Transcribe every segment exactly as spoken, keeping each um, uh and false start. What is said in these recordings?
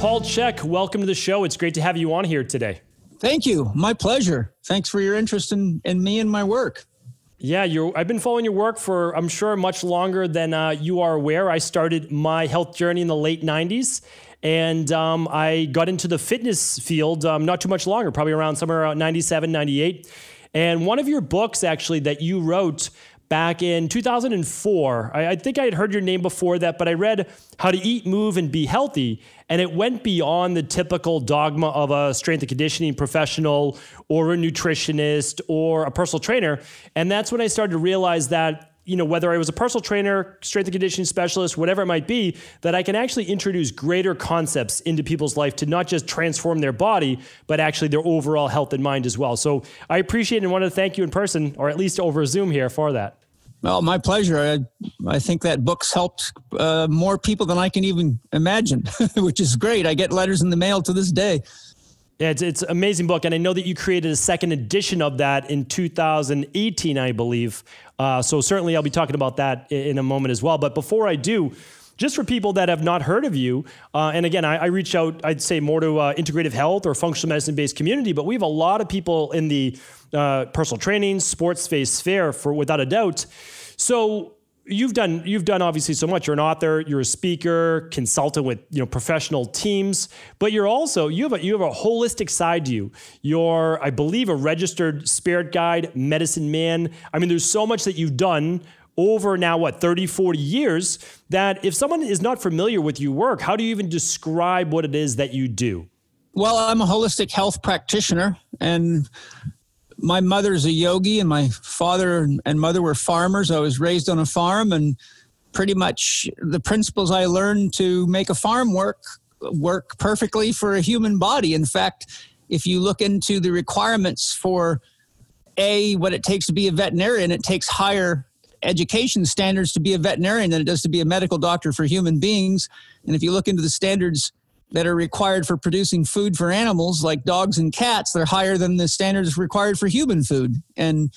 Paul Chek, welcome to the show. It's great to have you on here today. Thank you. My pleasure. Thanks for your interest in, in me and my work. Yeah, you're, I've been following your work for, I'm sure, much longer than uh, you are aware. I started my health journey in the late nineties, and um, I got into the fitness field um, not too much longer, probably around somewhere around ninety-seven, ninety-eight. And one of your books, actually, that you wrote back in two thousand four, I, I think I had heard your name before that, but I read How to Eat, Move, and Be Healthy, and it went beyond the typical dogma of a strength and conditioning professional or a nutritionist or a personal trainer. And that's when I started to realize that, you know, whether I was a personal trainer, strength and conditioning specialist, whatever it might be, that I can actually introduce greater concepts into people's life to not just transform their body, but actually their overall health and mind as well. So I appreciate and want to thank you in person, or at least over Zoom here, for that. Well, my pleasure. I, I think that book's helped uh, more people than I can even imagine, which is great. I get letters in the mail to this day. Yeah, it's, it's an amazing book. And I know that you created a second edition of that in two thousand eighteen, I believe. Uh, so certainly I'll be talking about that in, in a moment as well. But before I do, just for people that have not heard of you, uh, and again, I, I reach out, I'd say more to uh, integrative health or functional medicine-based community, but we have a lot of people in the uh, personal training, sports-based sphere, for, without a doubt. So You've done, you've done obviously so much. You're an author, you're a speaker, consultant with, you know, professional teams, but you're also, you have a, you have a holistic side to you. You're, I believe, a registered spirit guide, medicine man. I mean, there's so much that you've done over now, what, thirty, forty years, that if someone is not familiar with your work, how do you even describe what it is that you do? Well, I'm a holistic health practitioner, and my mother's a yogi, and my father and mother were farmers. I was raised on a farm, and pretty much the principles I learned to make a farm work work perfectly for a human body. In fact, if you look into the requirements for a what it takes to be a veterinarian, it takes higher education standards to be a veterinarian than it does to be a medical doctor for human beings. And if you look into the standards that are required for producing food for animals like dogs and cats, they're higher than the standards required for human food. And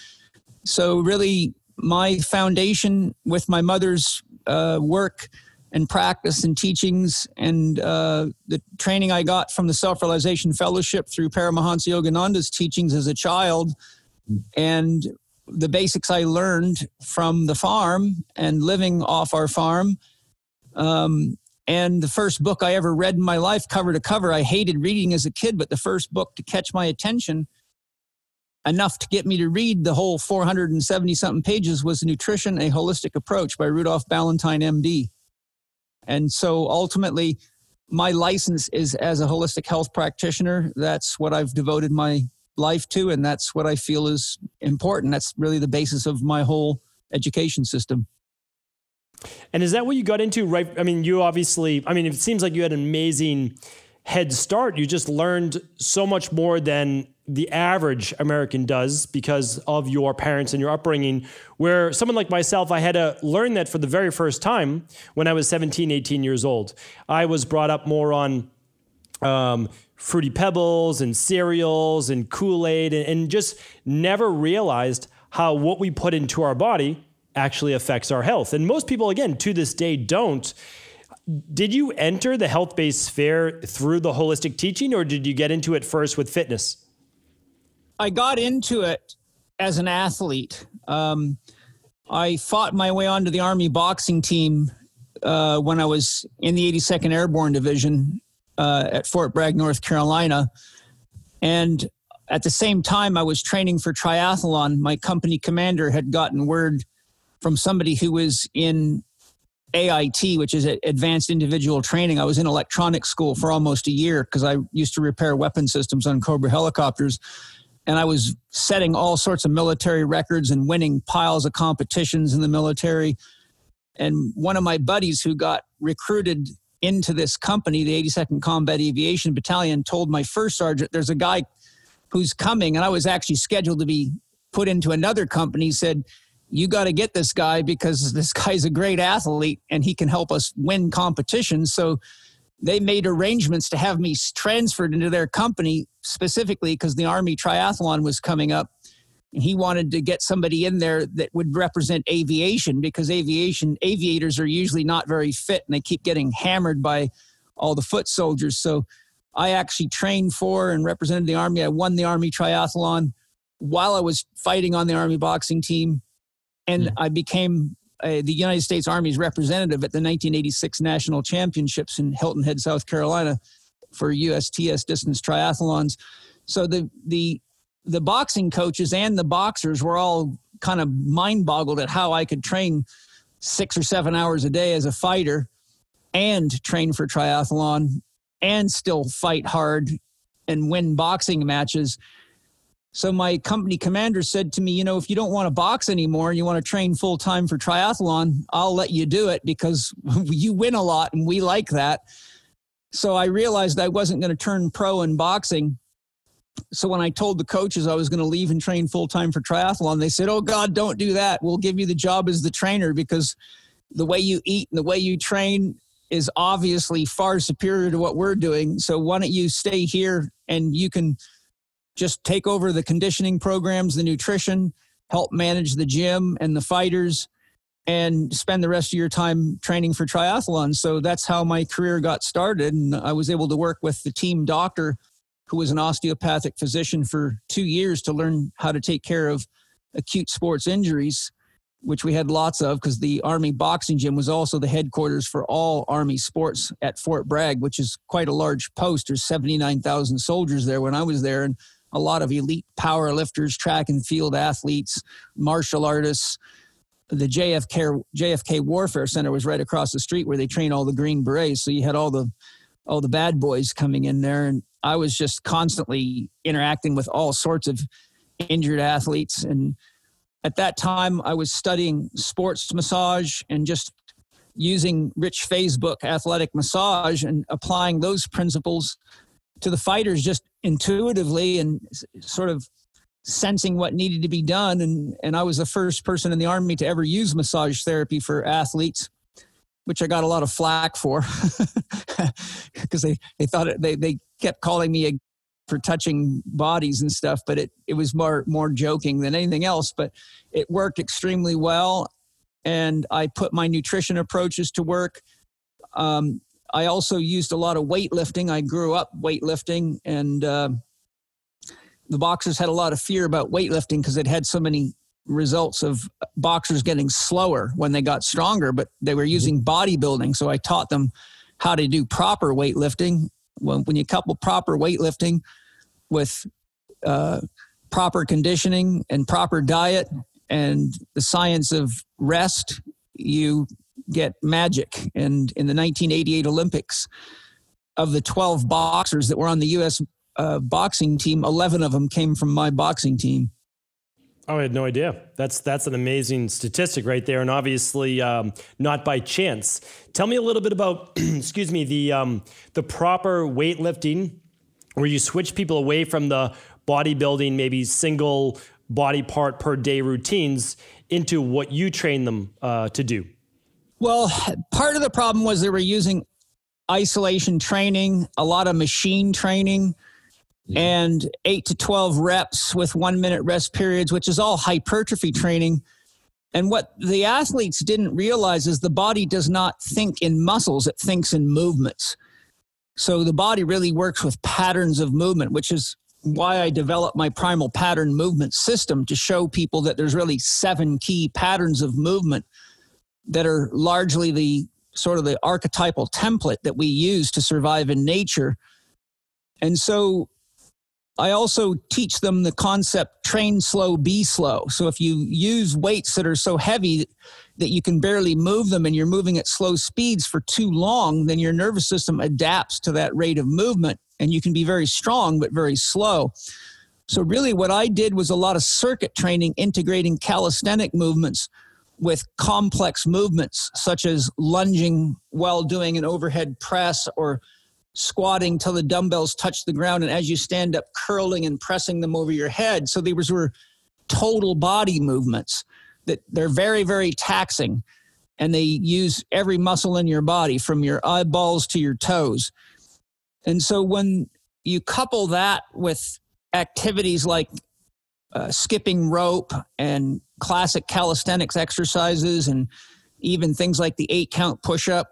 so really my foundation with my mother's uh, work and practice and teachings and uh, the training I got from the Self-Realization Fellowship through Paramahansa Yogananda's teachings as a child, and the basics I learned from the farm and living off our farm, um, and the first book I ever read in my life, cover to cover. I hated reading as a kid, but the first book to catch my attention enough to get me to read the whole four hundred seventy something pages was Nutrition, A Holistic Approach by Rudolph Ballantyne, M D. And so ultimately, my license is as a holistic health practitioner. That's what I've devoted my life to, and that's what I feel is important. That's really the basis of my whole education system. And is that what you got into, right? I mean, you obviously, I mean, it seems like you had an amazing head start. You just learned so much more than the average American does because of your parents and your upbringing, where someone like myself, I had to learn that for the very first time when I was seventeen, eighteen years old. I was brought up more on um, Fruity Pebbles and cereals and Kool-Aid, and, and just never realized how what we put into our body actually affects our health. And most people, again, to this day, don't. Did you enter the health-based sphere through the holistic teaching, or did you get into it first with fitness? I got into it as an athlete. Um, I fought my way onto the Army boxing team uh, when I was in the eighty-second Airborne Division uh, at Fort Bragg, North Carolina. And at the same time, I was training for triathlon. My company commander had gotten word from somebody who was in A I T, which is Advanced Individual Training. I was in electronics school for almost a year because I used to repair weapon systems on Cobra helicopters. And I was setting all sorts of military records and winning piles of competitions in the military. And one of my buddies who got recruited into this company, the eighty-second Combat Aviation Battalion, told my first sergeant, there's a guy who's coming. And I was actually scheduled to be put into another company. He said, you got to get this guy because this guy's a great athlete and he can help us win competitions. So they made arrangements to have me transferred into their company specifically because the Army triathlon was coming up. And he wanted to get somebody in there that would represent aviation because aviation aviators are usually not very fit and they keep getting hammered by all the foot soldiers. So I actually trained for and represented the Army. I won the Army triathlon while I was fighting on the Army boxing team. And mm-hmm. I became uh, the United States Army's representative at the nineteen eighty-six National Championships in Hilton Head, South Carolina for U S T S distance triathlons. So the the the boxing coaches and the boxers were all kind of mind-boggled at how I could train six or seven hours a day as a fighter and train for triathlon and still fight hard and win boxing matches. So my company commander said to me, you know, if you don't want to box anymore and you want to train full-time for triathlon, I'll let you do it because you win a lot and we like that. So I realized I wasn't going to turn pro in boxing. So when I told the coaches I was going to leave and train full-time for triathlon, they said, oh, God, don't do that. We'll give you the job as the trainer because the way you eat and the way you train is obviously far superior to what we're doing. So why don't you stay here and you can just take over the conditioning programs, the nutrition, help manage the gym and the fighters, and spend the rest of your time training for triathlon. So that's how my career got started. And I was able to work with the team doctor, who was an osteopathic physician, for two years to learn how to take care of acute sports injuries, which we had lots of because the Army boxing gym was also the headquarters for all Army sports at Fort Bragg, which is quite a large post. There's seventy-nine thousand soldiers there when I was there, and a lot of elite power lifters, track and field athletes, martial artists. The J F K, J F K Warfare Center was right across the street where they train all the Green Berets. So you had all the all the bad boys coming in there, and I was just constantly interacting with all sorts of injured athletes. And at that time, I was studying sports massage and just using Rich Fay's book, Athletic Massage, and applying those principles to the fighters just intuitively and sort of sensing what needed to be done. And, and I was the first person in the Army to ever use massage therapy for athletes, which I got a lot of flack for because they, they thought it, they, they kept calling me a, for touching bodies and stuff, but it, it was more, more joking than anything else, but it worked extremely well. And I put my nutrition approaches to work. Um, I also used a lot of weightlifting. I grew up weightlifting, and uh, the boxers had a lot of fear about weightlifting because it had so many results of boxers getting slower when they got stronger, but they were using bodybuilding. So I taught them how to do proper weightlifting. When, when you couple proper weightlifting with uh, proper conditioning and proper diet and the science of rest, you get magic. And in the nineteen eighty-eight Olympics, of the twelve boxers that were on the U S uh, boxing team, eleven of them came from my boxing team. Oh, I had no idea. That's that's an amazing statistic right there, and obviously um, not by chance. Tell me a little bit about, excuse me, the um, the proper weightlifting, where you switch people away from the bodybuilding, maybe single body part per day routines, into what you train them uh, to do. Well, part of the problem was they were using isolation training, a lot of machine training, and eight to twelve reps with one minute rest periods, which is all hypertrophy training. And what the athletes didn't realize is the body does not think in muscles, it thinks in movements. So the body really works with patterns of movement, which is why I developed my primal pattern movement system to show people that there's really seven key patterns of movement that are largely the sort of the archetypal template that we use to survive in nature. And so I also teach them the concept, train slow, be slow. So if you use weights that are so heavy that you can barely move them and you're moving at slow speeds for too long, then your nervous system adapts to that rate of movement and you can be very strong but very slow. So really what I did was a lot of circuit training, integrating calisthenic movements with complex movements such as lunging while doing an overhead press, or squatting till the dumbbells touch the ground, and as you stand up, curling and pressing them over your head. So these were total body movements that they're very, very taxing, and they use every muscle in your body from your eyeballs to your toes. And so when you couple that with activities like uh, skipping rope and classic calisthenics exercises and even things like the eight count push-up,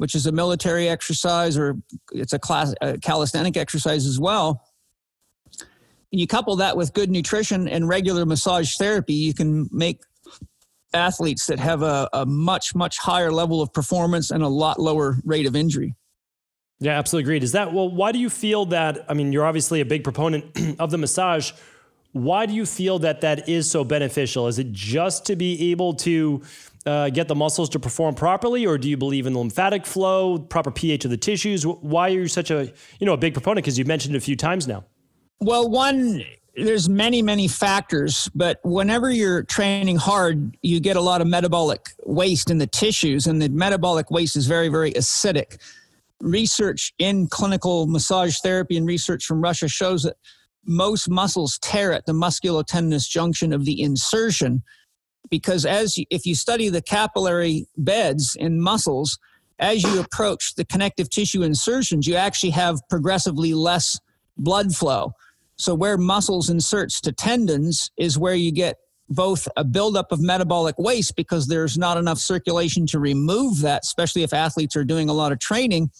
which is a military exercise, or it's a, class, a calisthenic exercise as well. You couple that with good nutrition and regular massage therapy, you can make athletes that have a, a much, much higher level of performance and a lot lower rate of injury. Yeah, absolutely agreed. Is that, well, why do you feel that, I mean, you're obviously a big proponent of the massage. Why do you feel that that is so beneficial? Is it just to be able to uh, get the muscles to perform properly, or do you believe in the lymphatic flow, proper pH of the tissues? Why are you such a, you know, a big proponent? Because you've mentioned it a few times now. Well, one, there's many, many factors, but whenever you're training hard, you get a lot of metabolic waste in the tissues, and the metabolic waste is very, very acidic. Research in clinical massage therapy and research from Russia shows that most muscles tear at the musculotendinous junction of the insertion, because as you, if you study the capillary beds in muscles, as you approach the connective tissue insertions, you actually have progressively less blood flow. So where muscles inserts to tendons is where you get both a buildup of metabolic waste, because there's not enough circulation to remove that, especially if athletes are doing a lot of training.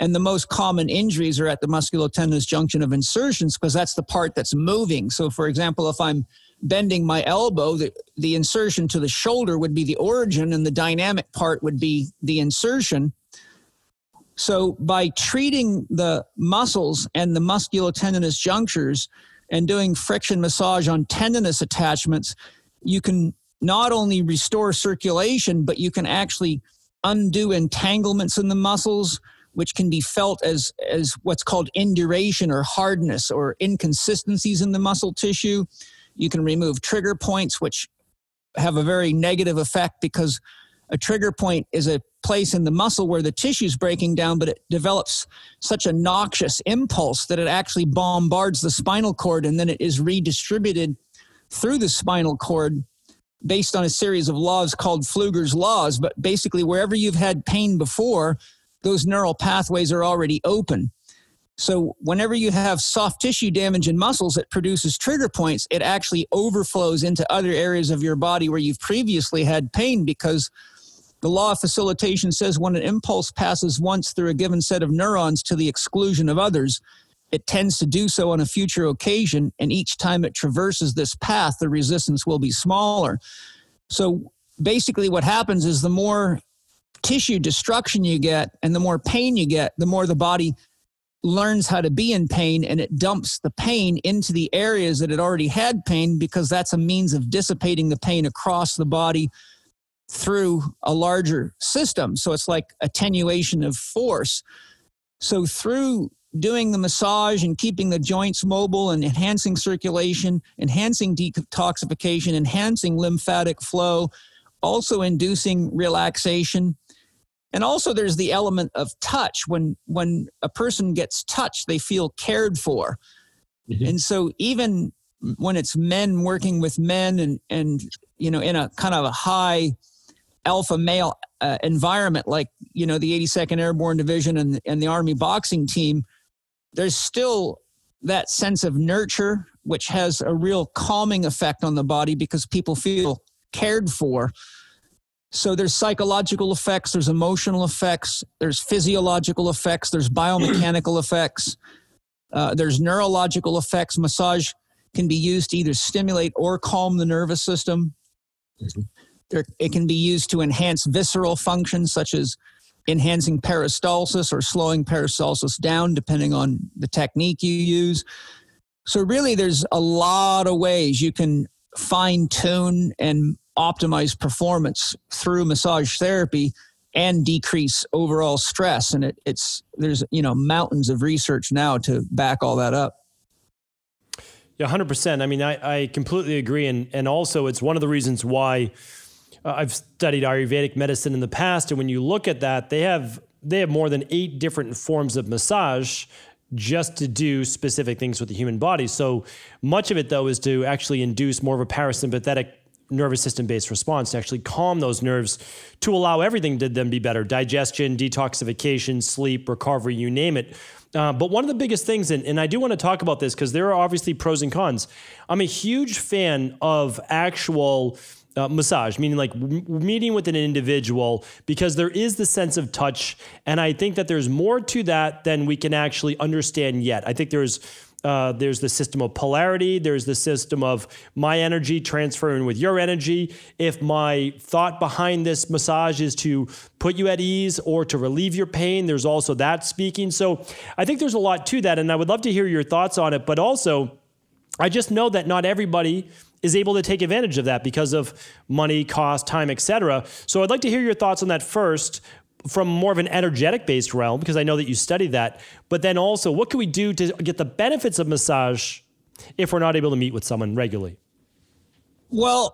And the most common injuries are at the musculotendinous junction of insertions, because that's the part that's moving. So for example, if I'm bending my elbow, the, the insertion to the shoulder would be the origin, and the dynamic part would be the insertion. So by treating the muscles and the musculotendinous junctures and doing friction massage on tendinous attachments, you can not only restore circulation, but you can actually undo entanglements in the muscles, which can be felt as, as what's called induration or hardness or inconsistencies in the muscle tissue. You can remove trigger points, which have a very negative effect, because a trigger point is a place in the muscle where the tissue's breaking down, but it develops such a noxious impulse that it actually bombards the spinal cord, and then it is redistributed through the spinal cord based on a series of laws called Pfluger's Laws. But basically, wherever you've had pain before, those neural pathways are already open. So whenever you have soft tissue damage in muscles, it produces trigger points. It actually overflows into other areas of your body where you've previously had pain, because the law of facilitation says when an impulse passes once through a given set of neurons to the exclusion of others, it tends to do so on a future occasion, and each time it traverses this path, the resistance will be smaller. So basically what happens is the more tissue destruction you get and the more pain you get, the more the body learns how to be in pain, and it dumps the pain into the areas that it already had pain, because that's a means of dissipating the pain across the body through a larger system. So it's like attenuation of force. So through doing the massage and keeping the joints mobile and enhancing circulation, enhancing detoxification, enhancing lymphatic flow, also inducing relaxation. And also there's the element of touch. When, when a person gets touched, they feel cared for. Mm-hmm. And so even when it's men working with men and, and, you know, in a kind of a high alpha male uh, environment, like, you know, the eighty-second Airborne Division and, and the Army boxing team, there's still that sense of nurture, which has a real calming effect on the body, because people feel cared for. So there's psychological effects, there's emotional effects, there's physiological effects, there's biomechanical effects, uh, there's neurological effects. Massage can be used to either stimulate or calm the nervous system. Mm-hmm. There, it can be used to enhance visceral functions, such as enhancing peristalsis or slowing peristalsis down, depending on the technique you use. So really, there's a lot of ways you can fine-tune and optimize performance through massage therapy and decrease overall stress. And it, it's, there's, you know, mountains of research now to back all that up. Yeah, one hundred percent. I mean, I, I completely agree. And, and also it's one of the reasons why uh, I've studied Ayurvedic medicine in the past. And when you look at that, they have, they have more than eight different forms of massage just to do specific things with the human body. So much of it though, is to actually induce more of a parasympathetic nervous system based response to actually calm those nerves, to allow everything to then be better: digestion, detoxification, sleep, recovery, you name it. Uh, but one of the biggest things, and, and I do want to talk about this because there are obviously pros and cons. I'm a huge fan of actual Uh, massage, meaning like meeting with an individual, because there is the sense of touch. And I think that there's more to that than we can actually understand yet. I think there's uh, there's the system of polarity. There's the system of my energy transferring with your energy. If my thought behind this massage is to put you at ease or to relieve your pain, there's also that speaking. So I think there's a lot to that. And I would love to hear your thoughts on it. But also, I just know that not everybody is able to take advantage of that because of money, cost, time, et cetera. So I'd like to hear your thoughts on that first from more of an energetic based realm, because I know that you study that, but then also what can we do to get the benefits of massage if we're not able to meet with someone regularly? Well,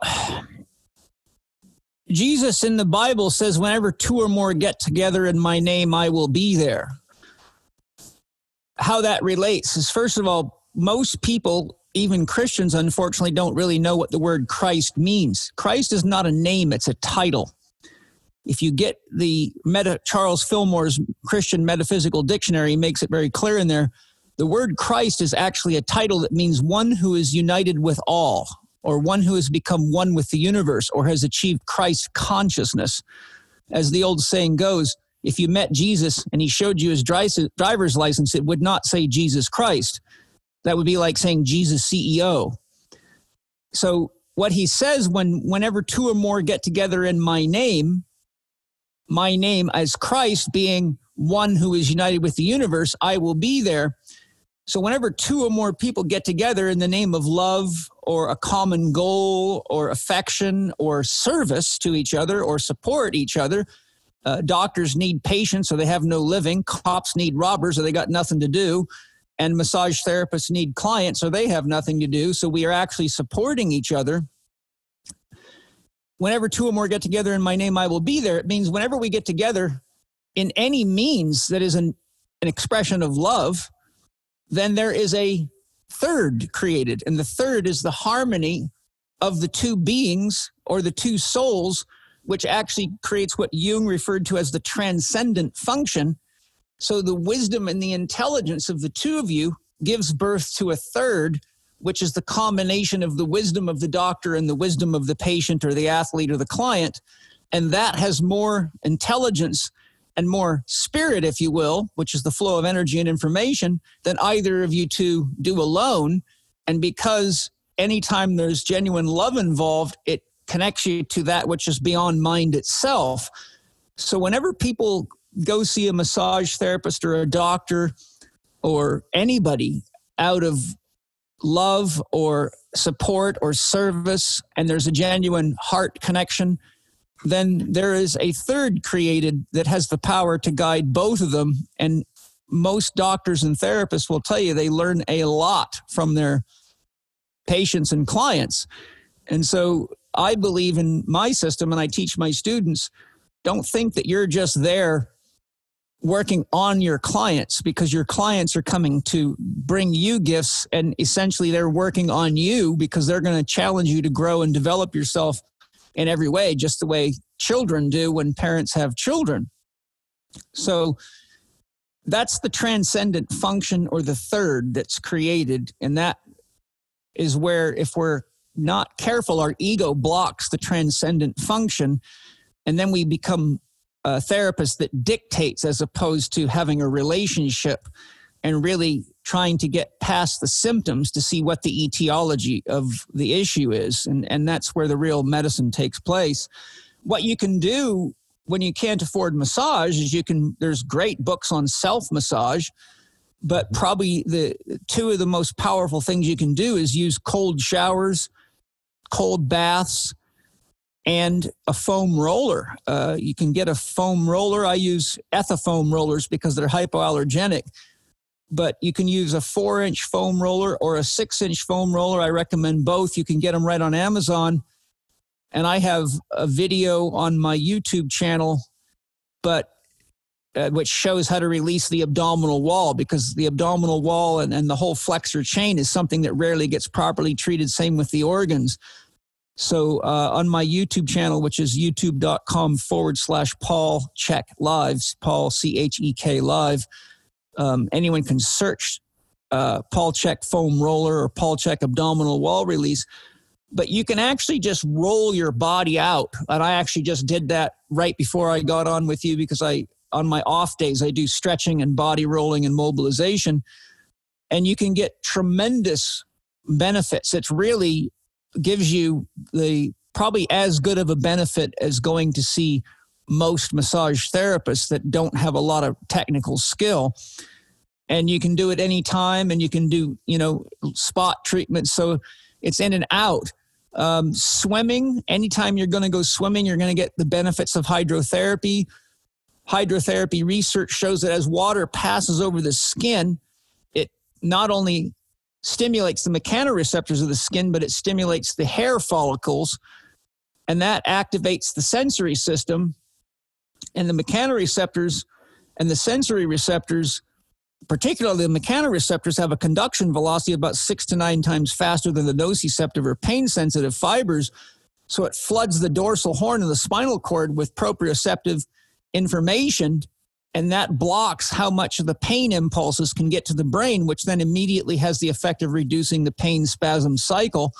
Jesus in the Bible says, whenever two or more get together in my name, I will be there. How that relates is, first of all, most people, even Christians, unfortunately, don't really know what the word Christ means. Christ is not a name, it's a title. If you get the meta, Charles Fillmore's Christian Metaphysical Dictionary, he makes it very clear in there, the word Christ is actually a title that means one who is united with all, or one who has become one with the universe, or has achieved Christ consciousness. As the old saying goes, if you met Jesus and he showed you his driver's license, it would not say Jesus Christ. That would be like saying Jesus C E O. So what he says, when whenever two or more get together in my name, my name as Christ being one who is united with the universe, I will be there. So whenever two or more people get together in the name of love or a common goal or affection or service to each other or support each other, uh, doctors need patients, so they have no living. Cops need robbers, or they got nothing to do. And massage therapists need clients, so they have nothing to do. So we are actually supporting each other. Whenever two or more get together in my name, I will be there. It means whenever we get together in any means that is an, an expression of love, then there is a third created. And the third is the harmony of the two beings or the two souls, which actually creates what Jung referred to as the transcendent function. So the wisdom and the intelligence of the two of you gives birth to a third, which is the combination of the wisdom of the doctor and the wisdom of the patient or the athlete or the client. And that has more intelligence and more spirit, if you will, which is the flow of energy and information, than either of you two do alone. And because anytime there's genuine love involved, it connects you to that which is beyond mind itself. So whenever people go see a massage therapist or a doctor or anybody out of love or support or service, and there's a genuine heart connection, then there is a third created that has the power to guide both of them. And most doctors and therapists will tell you they learn a lot from their patients and clients. And so I believe in my system, and I teach my students, don't think that you're just there working on your clients, because your clients are coming to bring you gifts, and essentially they're working on you because they're going to challenge you to grow and develop yourself in every way, just the way children do when parents have children. So that's the transcendent function, or the third that's created. And that is where, if we're not careful, our ego blocks the transcendent function, and then we become a therapist that dictates as opposed to having a relationship and really trying to get past the symptoms to see what the etiology of the issue is. And, and that's where the real medicine takes place. What you can do when you can't afford massage is you can, there's great books on self-massage, but probably the two of the most powerful things you can do is use cold showers, cold baths, and a foam roller. Uh, you can get a foam roller. I use Ethafoam rollers because they're hypoallergenic. But you can use a four-inch foam roller or a six-inch foam roller. I recommend both. You can get them right on Amazon. And I have a video on my YouTube channel, but uh, which shows how to release the abdominal wall, because the abdominal wall and, and the whole flexor chain is something that rarely gets properly treated. Same with the organs. So uh, on my YouTube channel, which is youtube.com forward slash Paul Chek Live, Paul C H E K Live, um, anyone can search uh, Paul Chek foam roller or Paul Chek abdominal wall release. But you can actually just roll your body out. And I actually just did that right before I got on with you, because I, on my off days, I do stretching and body rolling and mobilization. And you can get tremendous benefits. It really gives you the probably as good of a benefit as going to see most massage therapists that don't have a lot of technical skill. And you can do it any time, and you can do, you know, spot treatments. So it's in and out. Um, swimming, anytime you're going to go swimming, you're going to get the benefits of hydrotherapy. Hydrotherapy research shows that as water passes over the skin, it not only stimulates the mechanoreceptors of the skin, but it stimulates the hair follicles, and that activates the sensory system. And the mechanoreceptors and the sensory receptors, particularly the mechanoreceptors, have a conduction velocity about six to nine times faster than the nociceptive or pain-sensitive fibers, so it floods the dorsal horn of the spinal cord with proprioceptive information, and that blocks how much of the pain impulses can get to the brain, which then immediately has the effect of reducing the pain spasm cycle.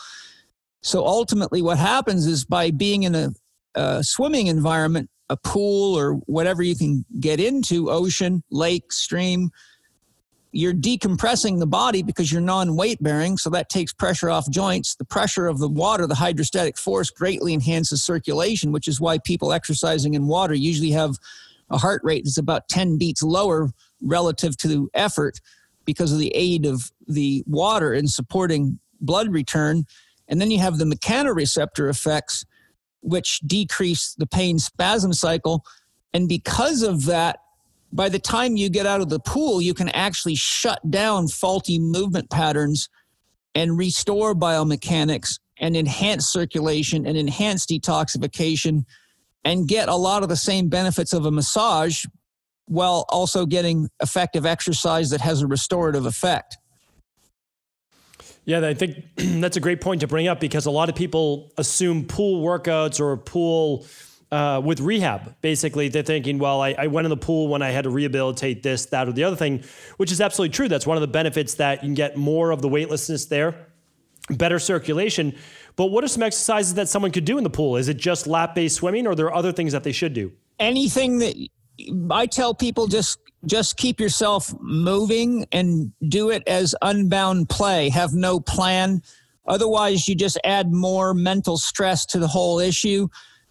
So ultimately what happens is, by being in a, a swimming environment, a pool or whatever you can get into, ocean, lake, stream, you're decompressing the body because you're non-weight bearing, so that takes pressure off joints. The pressure of the water, the hydrostatic force, greatly enhances circulation, which is why people exercising in water usually have a heart rate that's about ten beats lower relative to effort, because of the aid of the water in supporting blood return. And then you have the mechanoreceptor effects, which decrease the pain spasm cycle. And because of that, by the time you get out of the pool, you can actually shut down faulty movement patterns and restore biomechanics and enhance circulation and enhance detoxification, and get a lot of the same benefits of a massage while also getting effective exercise that has a restorative effect. Yeah, I think that's a great point to bring up, because a lot of people assume pool workouts or pool Uh, with rehab. Basically, they're thinking, well, I, I went in the pool when I had to rehabilitate this, that, or the other thing, which is absolutely true. That's one of the benefits, that you can get more of the weightlessness there, better circulation. But what are some exercises that someone could do in the pool? Is it just lap-based swimming, or are there other things that they should do? Anything that I tell people, just just keep yourself moving and do it as unbound play. Have no plan. Otherwise, you just add more mental stress to the whole issue.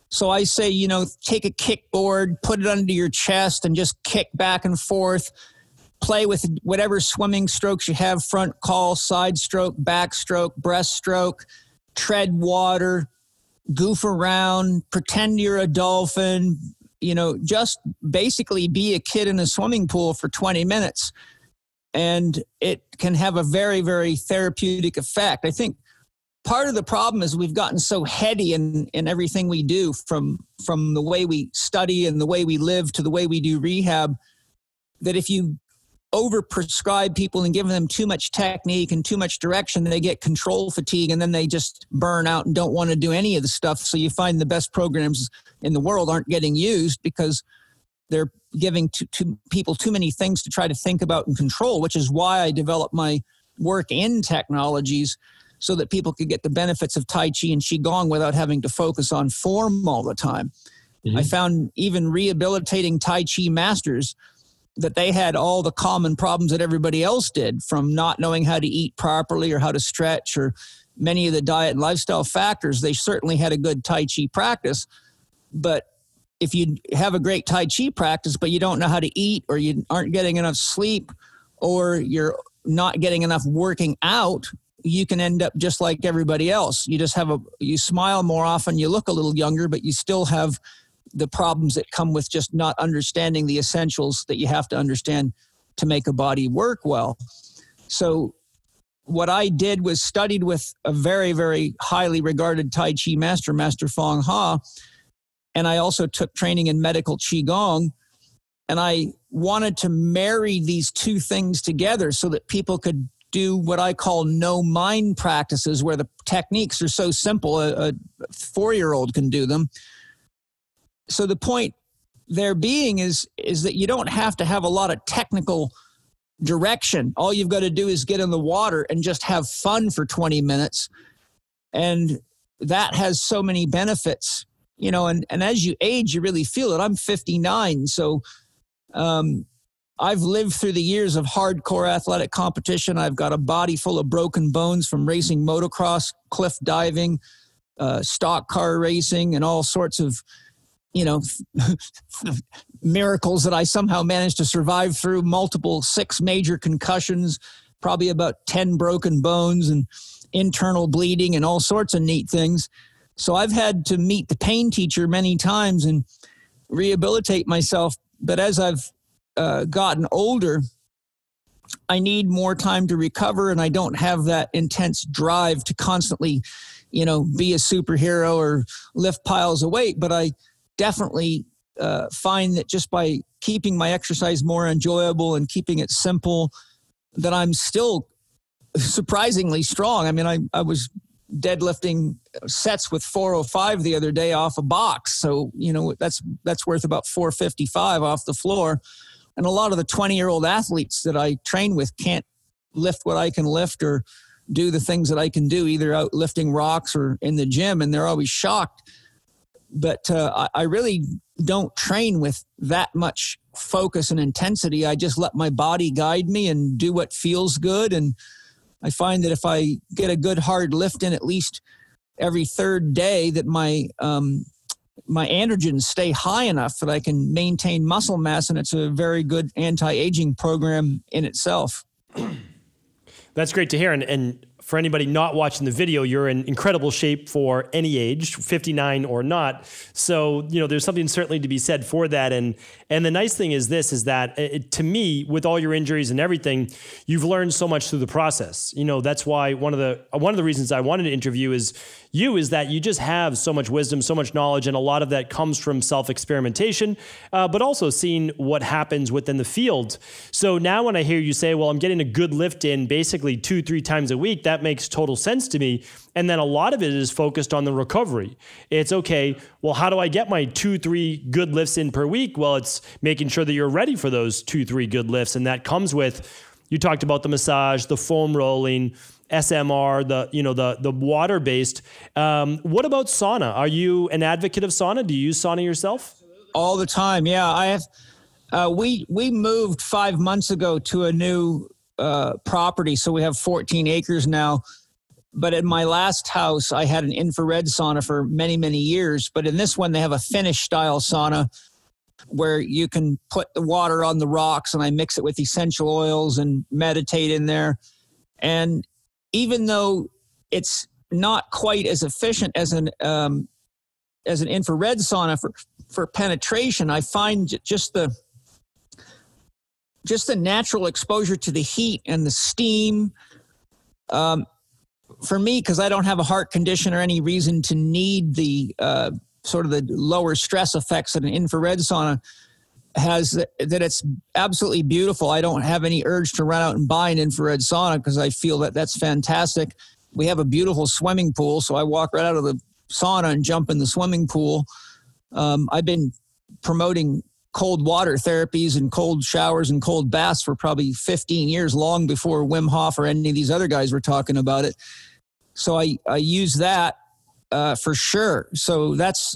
So I say, you know, take a kickboard, put it under your chest, and just kick back and forth. Play with whatever swimming strokes you have: front call, side stroke, back stroke, breast stroke, tread water, goof around, pretend you're a dolphin. You know, just basically be a kid in a swimming pool for twenty minutes. And it can have a very, very therapeutic effect. I think part of the problem is we've gotten so heady in, in everything we do, from, from the way we study and the way we live to the way we do rehab, that if you overprescribe people and give them too much technique and too much direction, they get control fatigue, and then they just burn out and don't want to do any of the stuff. So you find the best programs in the world aren't getting used, because they're giving to, to people too many things to try to think about and control, which is why I developed my work in technologies, so that people could get the benefits of Tai Chi and Qigong without having to focus on form all the time. Mm-hmm. I found even rehabilitating Tai Chi masters, that they had all the common problems that everybody else did, from not knowing how to eat properly or how to stretch or many of the diet and lifestyle factors. They certainly had a good Tai Chi practice, but if you have a great Tai Chi practice, but you don't know how to eat, or you aren't getting enough sleep, or you're not getting enough working out, you can end up just like everybody else. You just have a, you smile more often, you look a little younger, but you still have the problems that come with just not understanding the essentials that you have to understand to make a body work well. So what I did was studied with a very, very highly regarded Tai Chi master, Master Fong Ha, and I also took training in medical Qigong, and I wanted to marry these two things together so that people could do what I call no-mind practices, where the techniques are so simple, a, a four-year-old can do them. So the point there being is, is that you don't have to have a lot of technical direction. All you've got to do is get in the water and just have fun for twenty minutes. And that has so many benefits, you know, and, and as you age, you really feel it. I'm fifty-nine. So um, I've lived through the years of hardcore athletic competition. I've got a body full of broken bones from racing motocross, cliff diving, uh, stock car racing, and all sorts of, you know, miracles that I somehow managed to survive through, multiple six major concussions, probably about ten broken bones and internal bleeding and all sorts of neat things. So I've had to meet the pain teacher many times and rehabilitate myself. But as I've uh, gotten older, I need more time to recover, and I don't have that intense drive to constantly, you know, be a superhero or lift piles of weight. But I definitely uh, find that just by keeping my exercise more enjoyable and keeping it simple, that I'm still surprisingly strong. I mean, I, I was deadlifting sets with four oh five the other day off a box. So, you know, that's that's worth about four fifty-five off the floor. And a lot of the twenty-year-old athletes that I train with can't lift what I can lift or do the things that I can do, either out lifting rocks or in the gym, and they're always shocked. But uh, I really don't train with that much focus and intensity. I just let my body guide me and do what feels good. And I find that if I get a good hard lift in at least every third day, that my um, my androgens stay high enough that I can maintain muscle mass, and it's a very good anti-aging program in itself. That's great to hear. And, and for anybody not watching the video, you're in incredible shape for any age, fifty-nine or not. So, you know, there's something certainly to be said for that. And, and the nice thing is this, is that it, to me, with all your injuries and everything, you've learned so much through the process. You know, that's why one of the, one of the reasons I wanted to interview is you, is that you just have so much wisdom, so much knowledge. And a lot of that comes from self-experimentation, uh, but also seeing what happens within the field. So now when I hear you say, well, I'm getting a good lift in basically two, three times a week, that That makes total sense to me. And then a lot of it is focused on the recovery. It's okay, well, how do I get my two, three good lifts in per week? Well, it's making sure that you're ready for those two, three good lifts. And that comes with, you talked about the massage, the foam rolling, S M R, the, you know, the, the water-based. Um, what about sauna? Are you an advocate of sauna? Do you use sauna yourself? All the time. Yeah, I have. Uh, we, we moved five months ago to a new Uh, property. So we have fourteen acres now, but in my last house, I had an infrared sauna for many, many years. But in this one, they have a Finnish style sauna where you can put the water on the rocks, and I mix it with essential oils and meditate in there. And even though it's not quite as efficient as an, um, as an infrared sauna for, for penetration, I find just the just the natural exposure to the heat and the steam, um, for me, because I don't have a heart condition or any reason to need the uh, sort of the lower stress effects that an infrared sauna has, that, that it's absolutely beautiful. I don't have any urge to run out and buy an infrared sauna because I feel that that's fantastic. We have a beautiful swimming pool, so I walk right out of the sauna and jump in the swimming pool. Um, I've been promoting cold water therapies and cold showers and cold baths for probably fifteen years, long before Wim Hof or any of these other guys were talking about it. So I, I use that uh, for sure. So that's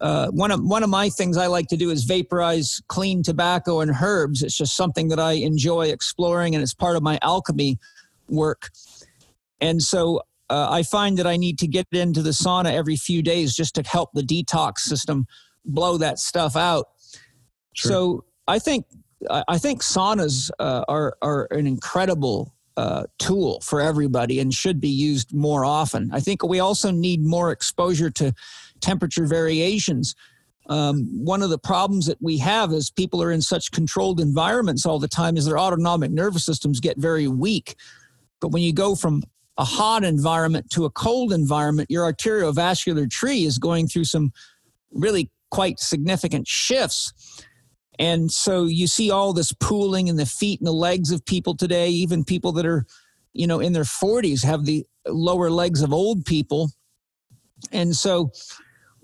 uh, one of, one of my things I like to do is vaporize clean tobacco and herbs. It's just something that I enjoy exploring, and it's part of my alchemy work. And so uh, I find that I need to get into the sauna every few days just to help the detox system blow that stuff out. Sure. So I think I think saunas uh, are are an incredible uh, tool for everybody and should be used more often. I think we also need more exposure to temperature variations. Um, one of the problems that we have is people are in such controlled environments all the time is their autonomic nervous systems get very weak. But when you go from a hot environment to a cold environment, your arteriovascular tree is going through some really quite significant shifts. And so you see all this pooling in the feet and the legs of people today. Even people that are, you know, in their forties have the lower legs of old people. And so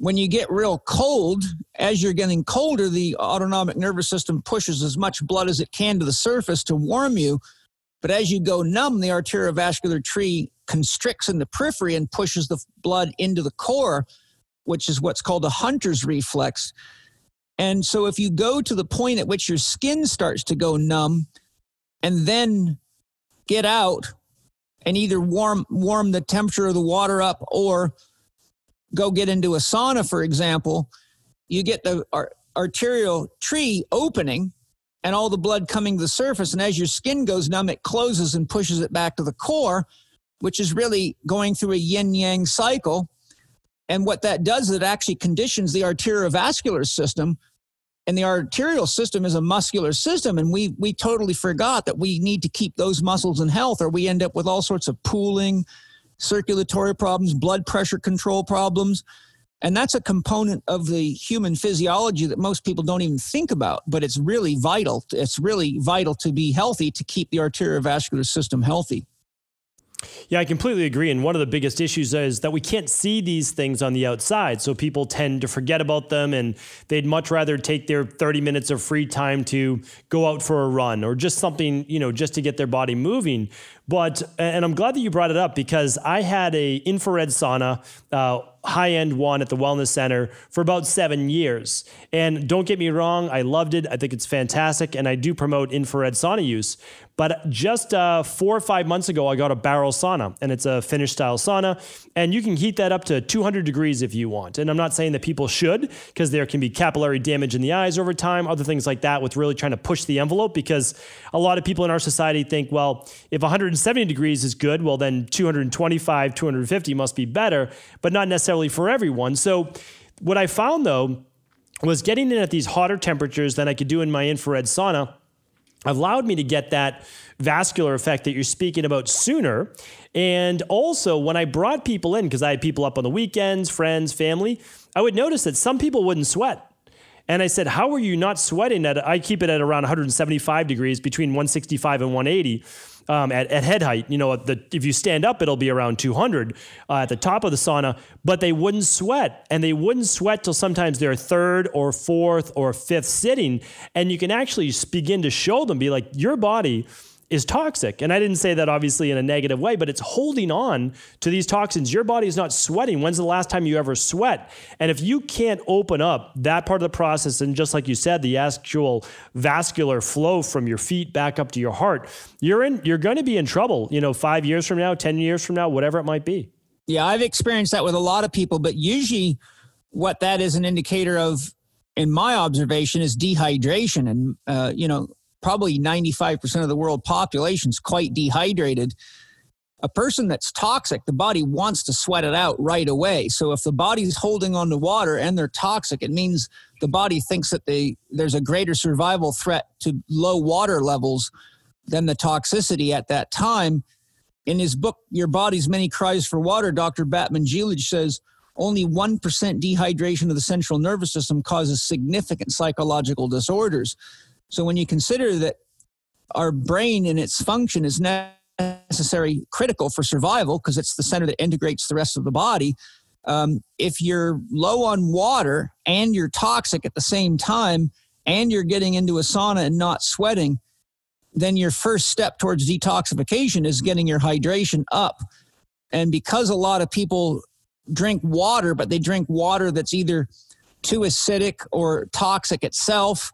when you get real cold, as you're getting colder, the autonomic nervous system pushes as much blood as it can to the surface to warm you. But as you go numb, the arteriovascular tree constricts in the periphery and pushes the blood into the core, which is what's called a hunter's reflex. And so if you go to the point at which your skin starts to go numb and then get out and either warm warm the temperature of the water up or go get into a sauna, for example, you get the ar- arterial tree opening and all the blood coming to the surface. And as your skin goes numb, it closes and pushes it back to the core, which is really going through a yin-yang cycle. And what that does is it actually conditions the arteriovascular system. And the arterial system is a muscular system. And we we totally forgot that we need to keep those muscles in health, or we end up with all sorts of pooling, circulatory problems, blood pressure control problems. And that's a component of the human physiology that most people don't even think about, but it's really vital. It's really vital to be healthy, to keep the arteriovascular system healthy. Yeah, I completely agree. And one of the biggest issues is that we can't see these things on the outside. So people tend to forget about them, and they'd much rather take their thirty minutes of free time to go out for a run or just something, you know, just to get their body moving. But, and I'm glad that you brought it up, because I had a infrared sauna, uh, high-end one at the wellness center for about seven years. And don't get me wrong, I loved it. I think it's fantastic. And I do promote infrared sauna use. But just uh, four or five months ago, I got a barrel sauna, and it's a Finnish style sauna. And you can heat that up to two hundred degrees if you want. And I'm not saying that people should, because there can be capillary damage in the eyes over time, other things like that, with really trying to push the envelope, because a lot of people in our society think, well, if one hundred seventy degrees is good, well, then two twenty-five, two fifty must be better, but not necessarily for everyone. So what I found, though, was getting in at these hotter temperatures than I could do in my infrared sauna allowed me to get that vascular effect that you're speaking about sooner. And also, when I brought people in, because I had people up on the weekends, friends, family, I would notice that some people wouldn't sweat. And I said, how are you not sweating? At, I keep it at around one seventy-five degrees, between one sixty-five and one eighty. Um, at, at head height, you know, the, if you stand up, it'll be around two hundred uh, at the top of the sauna, but they wouldn't sweat, and they wouldn't sweat till sometimes their third or fourth or fifth sitting. And you can actually begin to show them, be like, your body is toxic. And I didn't say that obviously in a negative way, but it's holding on to these toxins. Your body is not sweating. When's the last time you ever sweat? And if you can't open up that part of the process, and just like you said, the actual vascular flow from your feet back up to your heart, you're in, you're going to be in trouble, you know, five years from now, ten years from now, whatever it might be. Yeah. I've experienced that with a lot of people, but usually what that is an indicator of, in my observation, is dehydration. And, uh, you know, probably ninety-five percent of the world population is quite dehydrated. A person that's toxic, the body wants to sweat it out right away. So if the body's holding on to water and they're toxic, it means the body thinks that they, there's a greater survival threat to low water levels than the toxicity at that time. In his book, Your Body's Many Cries for Water, Doctor Batman Gilich says, only one percent dehydration of the central nervous system causes significant psychological disorders. So when you consider that our brain and its function is necessary, critical for survival, because it's the center that integrates the rest of the body, um, if you're low on water and you're toxic at the same time and you're getting into a sauna and not sweating, then your first step towards detoxification is getting your hydration up. And because a lot of people drink water, but they drink water that's either too acidic or toxic itself,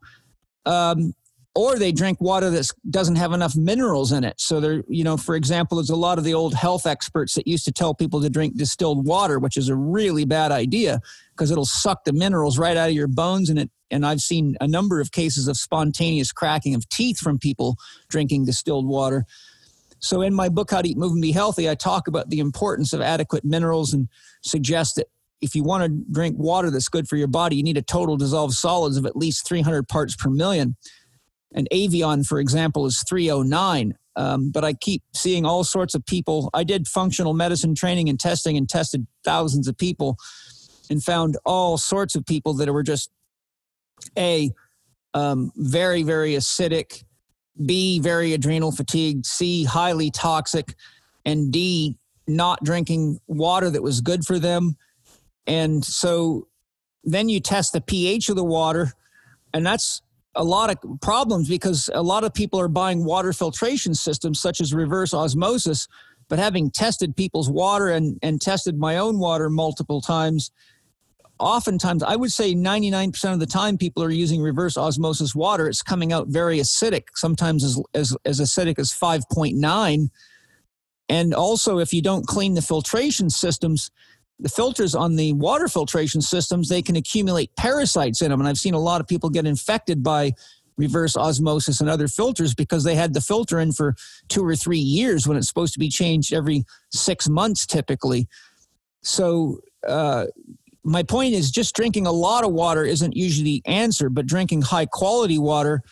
Um, or they drink water that doesn't have enough minerals in it. So there, you know, for example, there's a lot of the old health experts that used to tell people to drink distilled water, which is a really bad idea because it'll suck the minerals right out of your bones. And it, and I've seen a number of cases of spontaneous cracking of teeth from people drinking distilled water. So in my book, How to Eat, Move and Be Healthy, I talk about the importance of adequate minerals and suggest that if you want to drink water that's good for your body, you need a total dissolved solids of at least three hundred parts per million. And Evian, for example, is three oh nine. Um, but I keep seeing all sorts of people. I did functional medicine training and testing and tested thousands of people and found all sorts of people that were just A, um, very, very acidic, B, very adrenal fatigued, C, highly toxic, and D, not drinking water that was good for them. And so then you test the pH of the water, and that's a lot of problems because a lot of people are buying water filtration systems such as reverse osmosis But having tested people's water and, and tested my own water multiple times, oftentimes, I would say ninety-nine percent of the time people are using reverse osmosis water. It's coming out very acidic, sometimes as, as, as acidic as five point nine. And also, if you don't clean the filtration systems, the filters on the water filtration systems, they can accumulate parasites in them. And I've seen a lot of people get infected by reverse osmosis and other filters because they had the filter in for two or three years when it's supposed to be changed every six months typically. So uh, my point is just drinking a lot of water isn't usually the answer, but drinking high quality water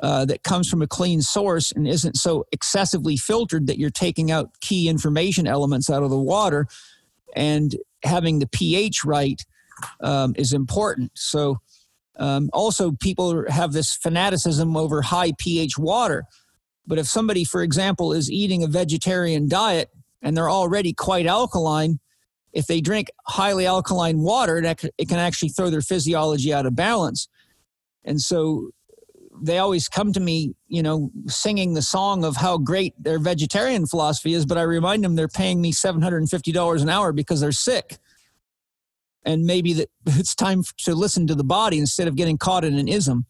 uh, that comes from a clean source and isn't so excessively filtered that you're taking out key information elements out of the water and having the pH right um, is important. So um, also people have this fanaticism over high pH water. But if somebody, for example, is eating a vegetarian diet and they're already quite alkaline, if they drink highly alkaline water, it can actually throw their physiology out of balance. And so they always come to me, you know, singing the song of how great their vegetarian philosophy is, but I remind them they're paying me seven hundred fifty dollars an hour because they're sick. And maybe that it's time to listen to the body instead of getting caught in an ism.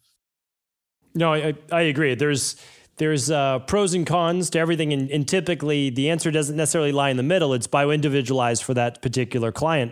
No, I, I agree. There's... There's uh, pros and cons to everything, and, and typically the answer doesn't necessarily lie in the middle. It's bio-individualized for that particular client.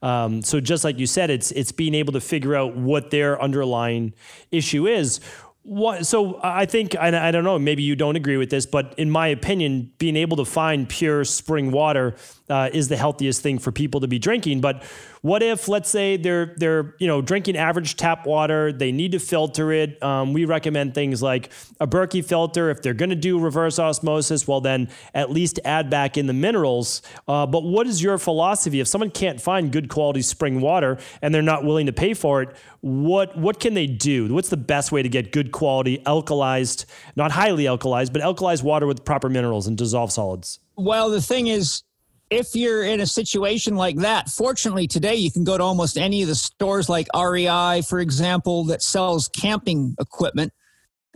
Um, so just like you said, it's it's being able to figure out what their underlying issue is. What, so I think, I, I don't know, maybe you don't agree with this, but in my opinion, being able to find pure spring water uh, is the healthiest thing for people to be drinking. But what if, let's say they're, they're you know, drinking average tap water, they need to filter it. Um, we recommend things like a Berkey filter. If they're going to do reverse osmosis, well then at least add back in the minerals. Uh, but what is your philosophy? If someone can't find good quality spring water and they're not willing to pay for it, what, what can they do? What's the best way to get good quality alkalized, not highly alkalized, but alkalized water with proper minerals and dissolved solids? Well, the thing is, if you're in a situation like that, fortunately today you can go to almost any of the stores like R E I, for example, that sells camping equipment,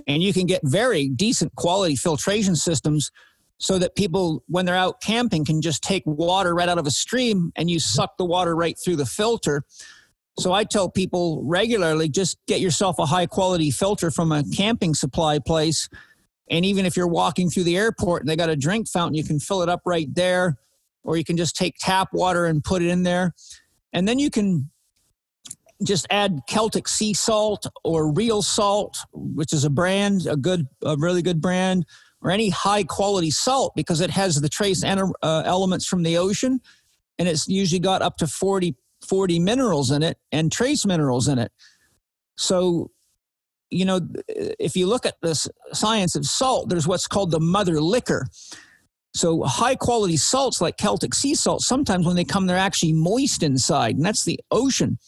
and you can get very decent quality filtration systems so that people, when they're out camping, can just take water right out of a stream and you suck the water right through the filter. So I tell people regularly, just get yourself a high quality filter from a camping supply place. And even if you're walking through the airport and they got a drink fountain, you can fill it up right there, or you can just take tap water and put it in there. And then you can just add Celtic sea salt or real salt, which is a brand, a good, a really good brand, or any high quality salt, because it has the trace elements from the ocean. And it's usually got up to forty forty minerals in it and trace minerals in it. So, you know, if you look at the science of salt, there's what's called the mother liquor. So high quality salts like Celtic sea salt, sometimes when they come, they're actually moist inside, and that's the ocean.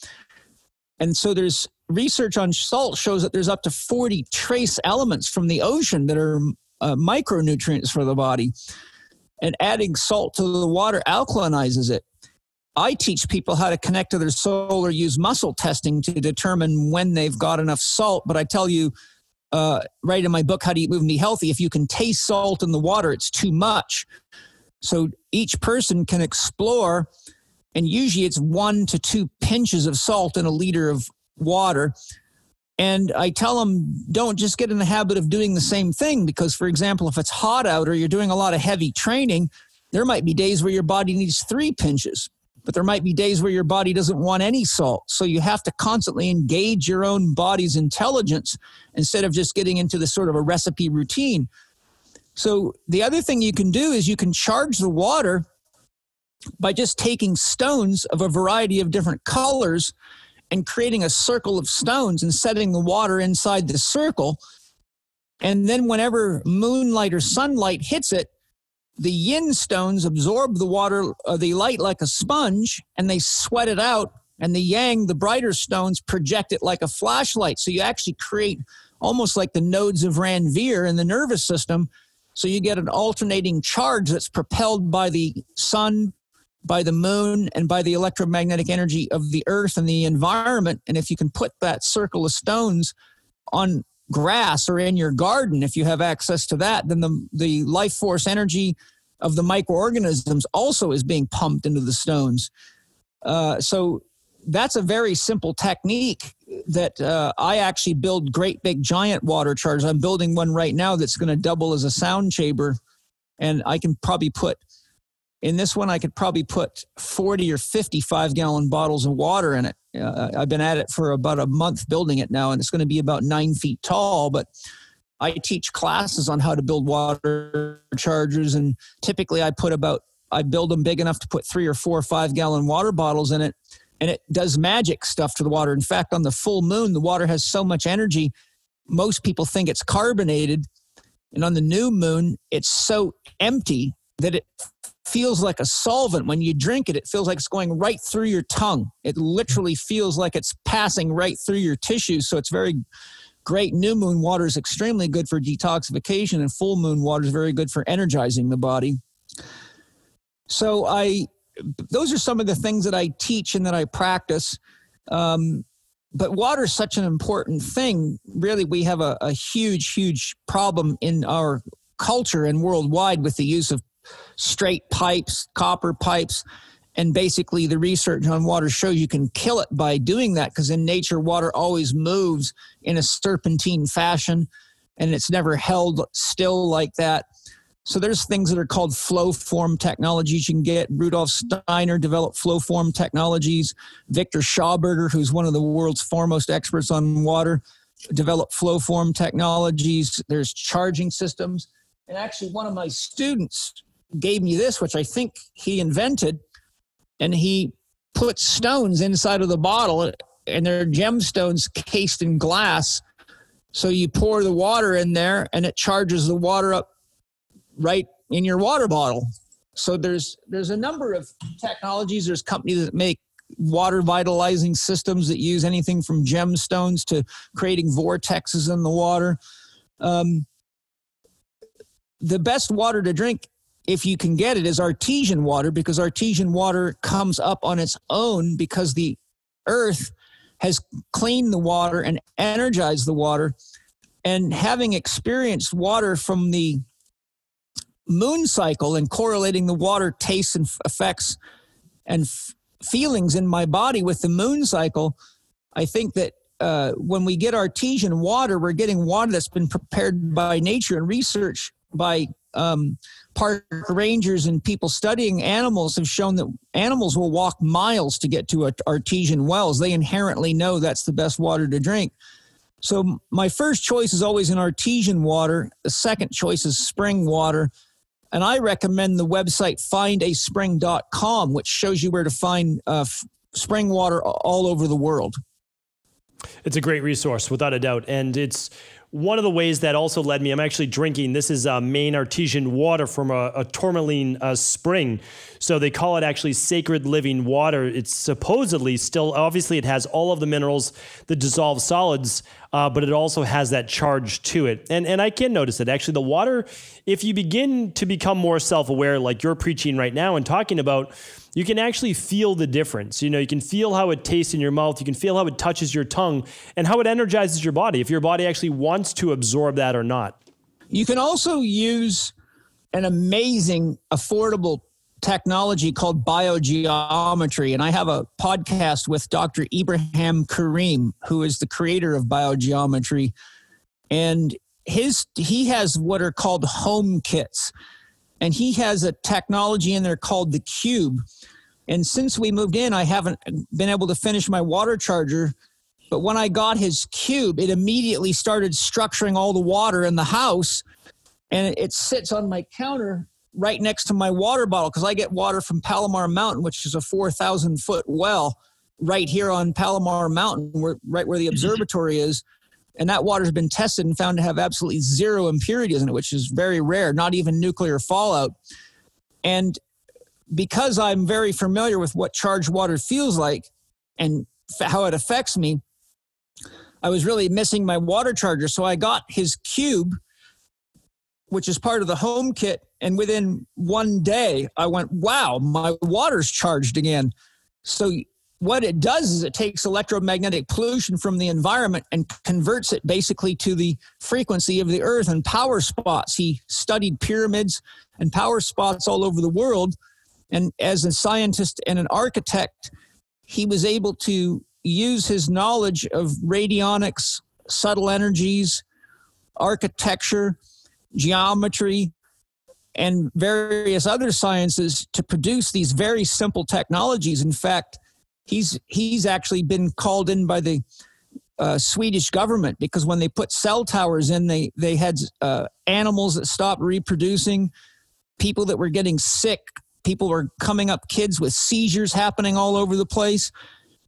And so there's research on salt shows that there's up to forty trace elements from the ocean that are uh, micronutrients for the body. And adding salt to the water alkalinizes it. I teach people how to connect to their soul or use muscle testing to determine when they've got enough salt. But I tell you, uh, right in my book, How to Eat, Move, and Be Healthy, if you can taste salt in the water, it's too much. So each person can explore, and usually it's one to two pinches of salt in a liter of water. And I tell them, don't just get in the habit of doing the same thing, because, for example, if it's hot out or you're doing a lot of heavy training, there might be days where your body needs three pinches. But there might be days where your body doesn't want any salt. So you have to constantly engage your own body's intelligence instead of just getting into this sort of a recipe routine. So the other thing you can do is you can charge the water by just taking stones of a variety of different colors and creating a circle of stones and setting the water inside the circle. And then whenever moonlight or sunlight hits it, the yin stones absorb the water, uh, the light like a sponge, and they sweat it out. And the yang, the brighter stones, project it like a flashlight. So you actually create almost like the nodes of Ranvier in the nervous system. So you get an alternating charge that's propelled by the sun, by the moon, and by the electromagnetic energy of the earth and the environment. And if you can put that circle of stones on grass or in your garden, if you have access to that, then the, the life force energy of the microorganisms also is being pumped into the stones. Uh, so that's a very simple technique that uh, I actually build great big giant water chargers. I'm building one right now that's going to double as a sound chamber. And I can probably put, in this one, I could probably put forty or fifty five-gallon bottles of water in it. Uh, I've been at it for about a month building it now, and it's going to be about nine feet tall. But I teach classes on how to build water chargers, and typically I put about, I build them big enough to put three or four five-gallon water bottles in it, and it does magic stuff to the water. In fact, on the full moon, the water has so much energy, most people think it's carbonated, and on the new moon, it's so empty that it feels like a solvent. When you drink it, it feels like it's going right through your tongue. It literally feels like it's passing right through your tissues. So it's very great. New moon water is extremely good for detoxification, and full moon water is very good for energizing the body. So I, those are some of the things that I teach and that I practice. Um, but water is such an important thing. Really, we have a, a huge, huge problem in our culture and worldwide with the use of straight pipes, copper pipes, and basically the research on water shows you can kill it by doing that, because in nature, water always moves in a serpentine fashion, and it's never held still like that. So there's things that are called flow form technologies you can get. Rudolf Steiner developed flow form technologies. Victor Schauberger, who's one of the world's foremost experts on water, developed flow form technologies. There's charging systems. And actually, one of my students gave me this, which I think he invented, and he put stones inside of the bottle, and they're gemstones cased in glass. So you pour the water in there, and it charges the water up right in your water bottle. So there's there's a number of technologies. There's companies that make water vitalizing systems that use anything from gemstones to creating vortexes in the water. Um, the best water to drink, if you can get it, is artesian water, because artesian water comes up on its own because the earth has cleaned the water and energized the water. And having experienced water from the moon cycle and correlating the water tastes and effects and f- feelings in my body with the moon cycle, I think that uh, when we get artesian water, we're getting water that's been prepared by nature and research by Um, park rangers and people studying animals have shown that animals will walk miles to get to artesian wells. They inherently know that's the best water to drink. So my first choice is always an artesian water. The second choice is spring water. And I recommend the website find a spring dot com, which shows you where to find uh, f- spring water all over the world. It's a great resource, without a doubt. And it's one of the ways that also led me, I'm actually drinking, this is uh, Maine artesian water from a, a tourmaline uh, spring. So they call it actually sacred living water. It's supposedly still, obviously it has all of the minerals, the dissolved solids, uh, but it also has that charge to it. And and I can notice it. Actually, the water, if you begin to become more self-aware, like you're preaching right now and talking about, you can actually feel the difference. You know, you can feel how it tastes in your mouth. You can feel how it touches your tongue and how it energizes your body, if your body actually wants to absorb that or not. You can also use an amazing, affordable technology called BioGeometry. And I have a podcast with Doctor Ibrahim Karim, who is the creator of BioGeometry. And his he has what are called home kits. And he has a technology in there called the cube. And since we moved in, I haven't been able to finish my water charger. But when I got his cube, it immediately started structuring all the water in the house. And it sits on my counter right next to my water bottle, because I get water from Palomar Mountain, which is a four thousand foot well right here on Palomar Mountain, where, right where the observatory is. And that water has been tested and found to have absolutely zero impurities in it, which is very rare, not even nuclear fallout. And because I'm very familiar with what charged water feels like and f- how it affects me, I was really missing my water charger. So I got his cube, which is part of the home kit. And within one day, I went, wow, my water's charged again. So what it does is it takes electromagnetic pollution from the environment and converts it basically to the frequency of the earth and power spots. He studied pyramids and power spots all over the world. And as a scientist and an architect, he was able to use his knowledge of radionics, subtle energies, architecture, geometry, and various other sciences to produce these very simple technologies. In fact, He's he's actually been called in by the uh, Swedish government, because when they put cell towers in, they, they had uh, animals that stopped reproducing, people that were getting sick, people were coming up, kids with seizures happening all over the place,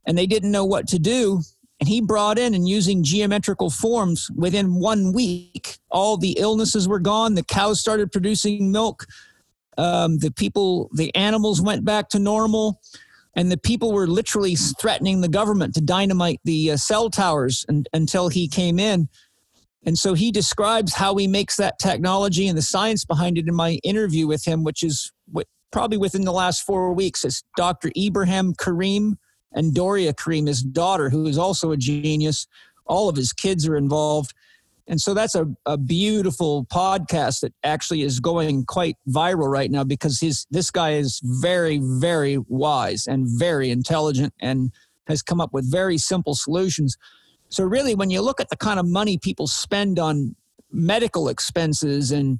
and they didn't know what to do. And he brought in, and using geometrical forms, within one week, all the illnesses were gone, the cows started producing milk, um, the people, the animals went back to normal. And the people were literally threatening the government to dynamite the uh, cell towers and, until he came in. And so he describes how he makes that technology and the science behind it in my interview with him, which is what, probably within the last four weeks. It's Doctor Ibrahim Karim and Doria Cream, his daughter, who is also a genius. All of his kids are involved. And so that's a, a beautiful podcast that actually is going quite viral right now, because his, this guy is very, very wise and very intelligent and has come up with very simple solutions. So really, when you look at the kind of money people spend on medical expenses and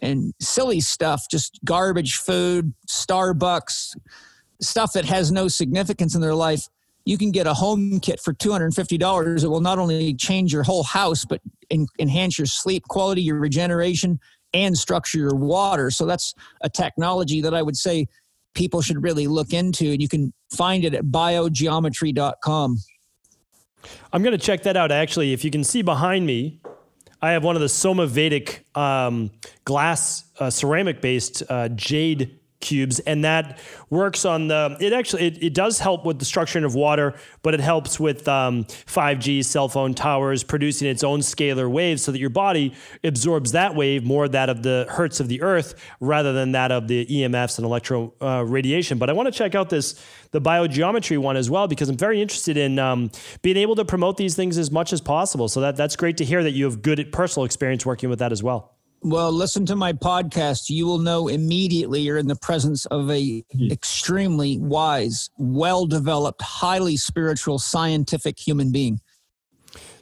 and silly stuff, just garbage food, Starbucks, stuff that has no significance in their life, you can get a home kit for two hundred fifty dollars. It will not only change your whole house, but en- enhance your sleep quality, your regeneration, and structure your water. So that's a technology that I would say people should really look into. And you can find it at bio geometry dot com. I'm going to check that out. Actually, if you can see behind me, I have one of the Soma Vedic um, glass uh, ceramic-based uh, jade cubes, and that works on the, it actually, it, it does help with the structuring of water, but it helps with um, five G cell phone towers producing its own scalar waves so that your body absorbs that wave, more that of the hertz of the earth rather than that of the E M Fs and electro uh, radiation. But I want to check out this, the biogeometry one as well, because I'm very interested in um, being able to promote these things as much as possible. So that that's great to hear that you have good personal experience working with that as well. Well, listen to my podcast. You will know immediately you're in the presence of a extremely wise, well-developed, highly spiritual, scientific human being.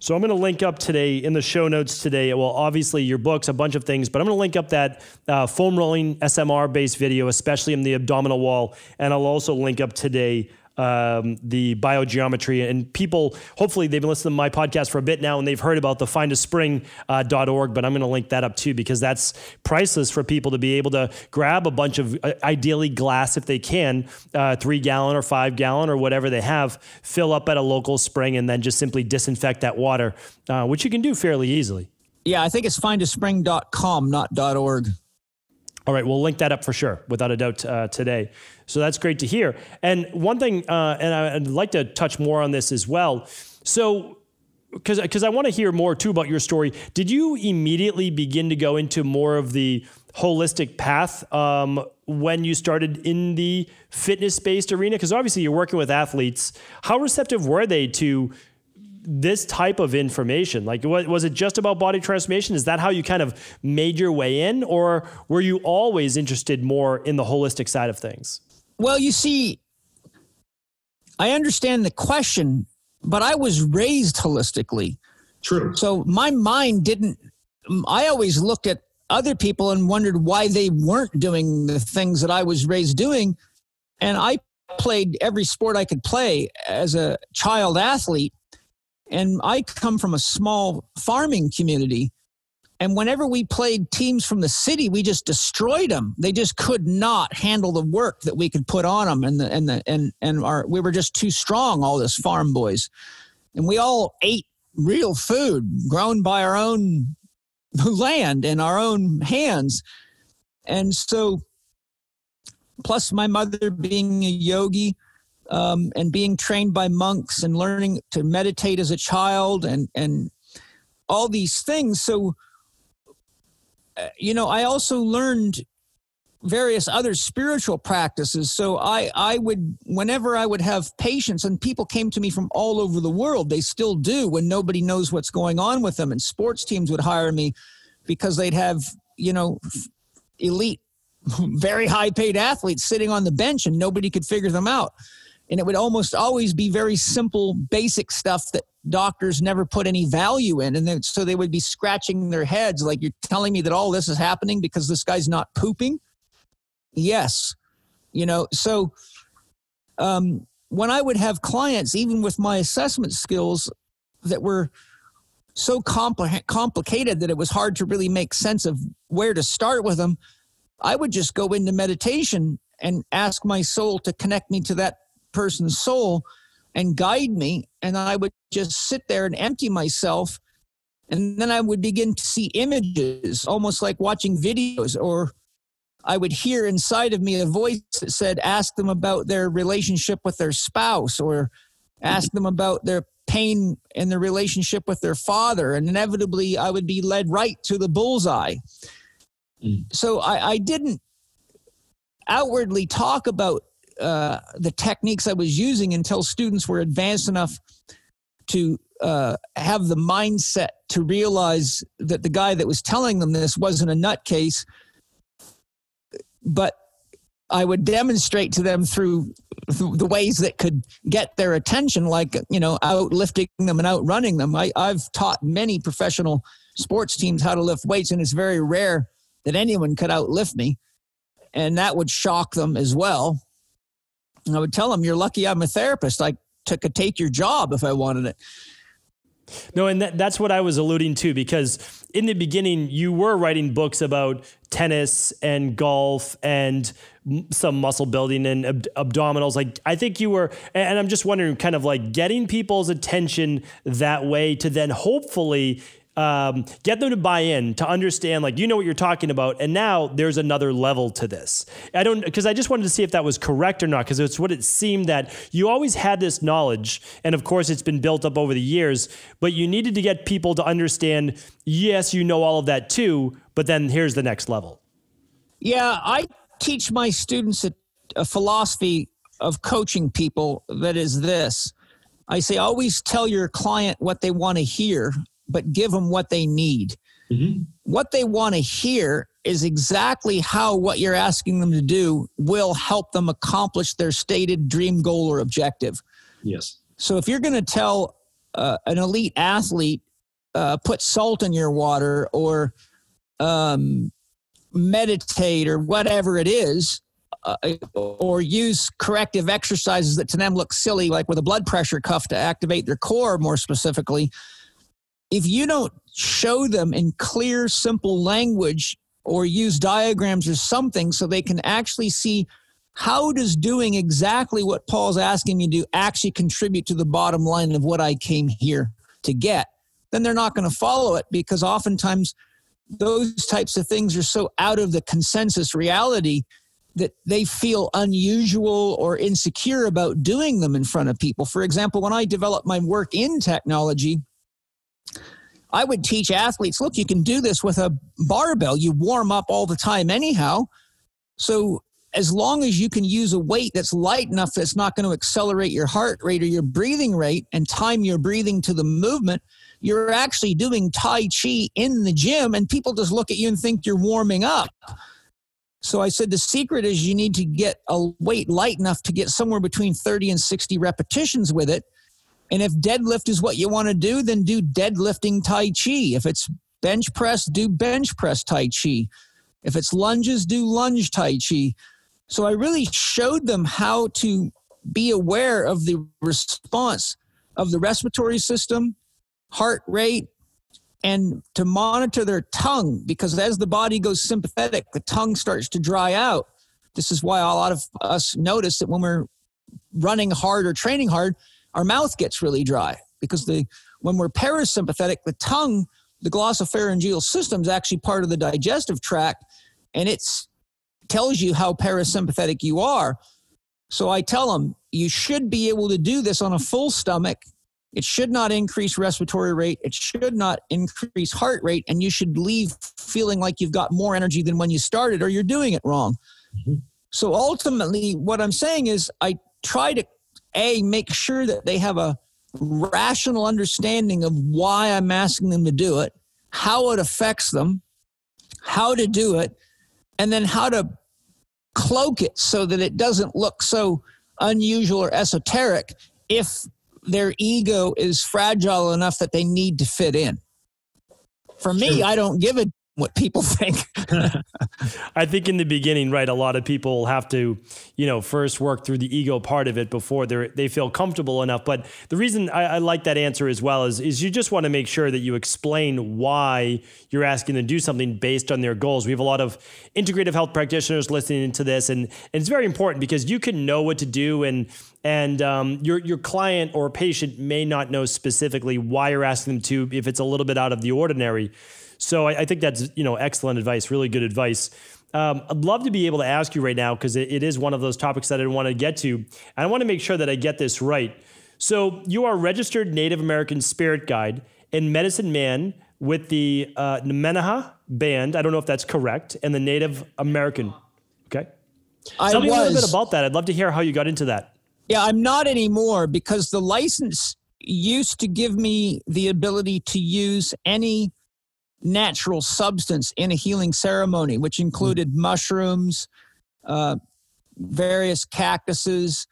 So I'm going to link up today in the show notes today. Well, obviously your books, a bunch of things, but I'm going to link up that uh, foam rolling S M R based video, especially in the abdominal wall. And I'll also link up today Um, the biogeometry, and people, hopefully they've been listening to my podcast for a bit now and they've heard about the find a spring dot org, uh, but I'm going to link that up too, because that's priceless for people to be able to grab a bunch of uh, ideally glass, if they can, uh, three gallon or five gallon or whatever they have, fill up at a local spring and then just simply disinfect that water, uh, which you can do fairly easily. Yeah. I think it's find a spring dot com, not .org. All right. We'll link that up for sure, without a doubt, uh, today. So that's great to hear. And one thing, uh, and I'd like to touch more on this as well. So, because because I want to hear more too about your story. Did you immediately begin to go into more of the holistic path um, when you started in the fitness-based arena? Because obviously you're working with athletes. How receptive were they to this type of information? Like, was it just about body transformation? Is that how you kind of made your way in? Or were you always interested more in the holistic side of things? Well, you see, I understand the question, but I was raised holistically. True. So my mind didn't, I always looked at other people and wondered why they weren't doing the things that I was raised doing. And I played every sport I could play as a child athlete. And I come from a small farming community. And whenever we played teams from the city, we just destroyed them. They just could not handle the work that we could put on them. And the, and the, and, and our, we were just too strong, all this farm boys. And we all ate real food grown by our own land and our own hands. And so, plus my mother being a yogi, um, and being trained by monks and learning to meditate as a child and, and all these things. So, you know, I also learned various other spiritual practices. So I, I would, whenever I would have patients, and people came to me from all over the world, they still do when nobody knows what's going on with them. And sports teams would hire me because they'd have, you know, elite, very high paid athletes sitting on the bench and nobody could figure them out. And it would almost always be very simple, basic stuff that doctors never put any value in. And then, so they would be scratching their heads like, you're telling me that all this is happening because this guy's not pooping? Yes. You know, so um, when I would have clients, even with my assessment skills that were so compl- complicated that it was hard to really make sense of where to start with them, I would just go into meditation and ask my soul to connect me to that person's soul and guide me, and I would just sit there and empty myself, and then I would begin to see images, almost like watching videos, or I would hear inside of me a voice that said, ask them about their relationship with their spouse, or ask them about their pain in their relationship with their father, and inevitably I would be led right to the bullseye. So I, I didn't outwardly talk about Uh, the techniques I was using until students were advanced enough to uh, have the mindset to realize that the guy that was telling them this wasn't a nutcase. But I would demonstrate to them through, through the ways that could get their attention, like, you know, outlifting them and outrunning them. I, I've taught many professional sports teams how to lift weights, and it's very rare that anyone could outlift me. And that would shock them as well. I would tell them, you're lucky I'm a therapist. I could take your job if I wanted it. No, and that, that's what I was alluding to, because in the beginning, you were writing books about tennis and golf and some muscle building and ab abdominals. Like, I think you were, and I'm just wondering, kind of like getting people's attention that way to then hopefully um, get them to buy in, to understand, like, you know what you're talking about. And now there's another level to this. I don't, because I just wanted to see if that was correct or not, because it's what it seemed that you always had this knowledge. And of course it's been built up over the years, but you needed to get people to understand, yes, you know, all of that too, but then here's the next level. Yeah. I teach my students a, a philosophy of coaching people. That is this, I say, always tell your client what they want to hear, but give them what they need. Mm-hmm. What they want to hear is exactly how what you're asking them to do will help them accomplish their stated dream goal or objective. Yes. So if you're going to tell uh, an elite athlete, uh, put salt in your water or um, meditate or whatever it is, uh, or use corrective exercises that to them look silly, like with a blood pressure cuff to activate their core more specifically, if you don't show them in clear, simple language or use diagrams or something so they can actually see how does doing exactly what Paul's asking me to do actually contribute to the bottom line of what I came here to get, then they're not going to follow it, because oftentimes those types of things are so out of the consensus reality that they feel unusual or insecure about doing them in front of people. For example, when I developed my work in technology, I would teach athletes, look, you can do this with a barbell. You warm up all the time anyhow. So as long as you can use a weight that's light enough that's not going to accelerate your heart rate or your breathing rate and time your breathing to the movement, you're actually doing Tai Chi in the gym, and people just look at you and think you're warming up. So I said the secret is you need to get a weight light enough to get somewhere between thirty and sixty repetitions with it. And if deadlift is what you want to do, then do deadlifting Tai Chi. If it's bench press, do bench press Tai Chi. If it's lunges, do lunge Tai Chi. So I really showed them how to be aware of the response of the respiratory system, heart rate, and to monitor their tongue, because as the body goes sympathetic, the tongue starts to dry out. This is why a lot of us notice that when we're running hard or training hard, our mouth gets really dry, because the, when we're parasympathetic, the tongue, the glossopharyngeal system is actually part of the digestive tract, and it tells you how parasympathetic you are. So I tell them, you should be able to do this on a full stomach It should not increase respiratory rate. It should not increase heart rate. And you should leave feeling like you've got more energy than when you started, or you're doing it wrong. Mm-hmm. So ultimately what I'm saying is I try to A, make sure that they have a rational understanding of why I'm asking them to do it, how it affects them, how to do it, and then how to cloak it so that it doesn't look so unusual or esoteric if their ego is fragile enough that they need to fit in. For me, sure. I don't give a damn what people think. I think in the beginning, right, a lot of people have to, you know, first work through the ego part of it before they they feel comfortable enough. But the reason I, I like that answer as well is, is you just want to make sure that you explain why you're asking them to do something based on their goals. We have a lot of integrative health practitioners listening to this, and, and it's very important because you can know what to do, and And um, your, your client or patient may not know specifically why you're asking them to, if it's a little bit out of the ordinary. So I, I think that's, you know, excellent advice, really good advice. Um, I'd love to be able to ask you right now, because it, it is one of those topics that I want to get to. And I want to make sure that I get this right. So you are a registered Native American spirit guide and medicine man with the uh, Nemenaha Band. I don't know if that's correct. And the Native American. Okay. I Tell me was. a little bit about that. I'd love to hear how you got into that. Yeah, I'm not anymore, because the license used to give me the ability to use any natural substance in a healing ceremony, which included mushrooms, uh, various cactuses,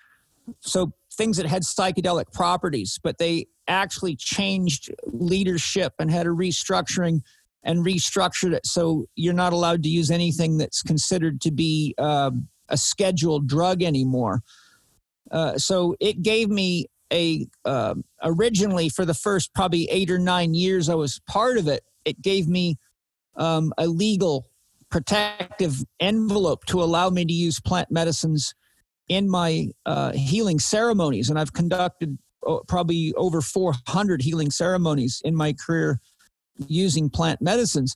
so things that had psychedelic properties. But they actually changed leadership and had a restructuring and restructured it. So you're not allowed to use anything that's considered to be uh, a scheduled drug anymore. Uh, so it gave me a, uh, originally for the first probably eight or nine years I was part of it, it gave me um, a legal protective envelope to allow me to use plant medicines in my uh, healing ceremonies. And I've conducted probably over four hundred healing ceremonies in my career using plant medicines.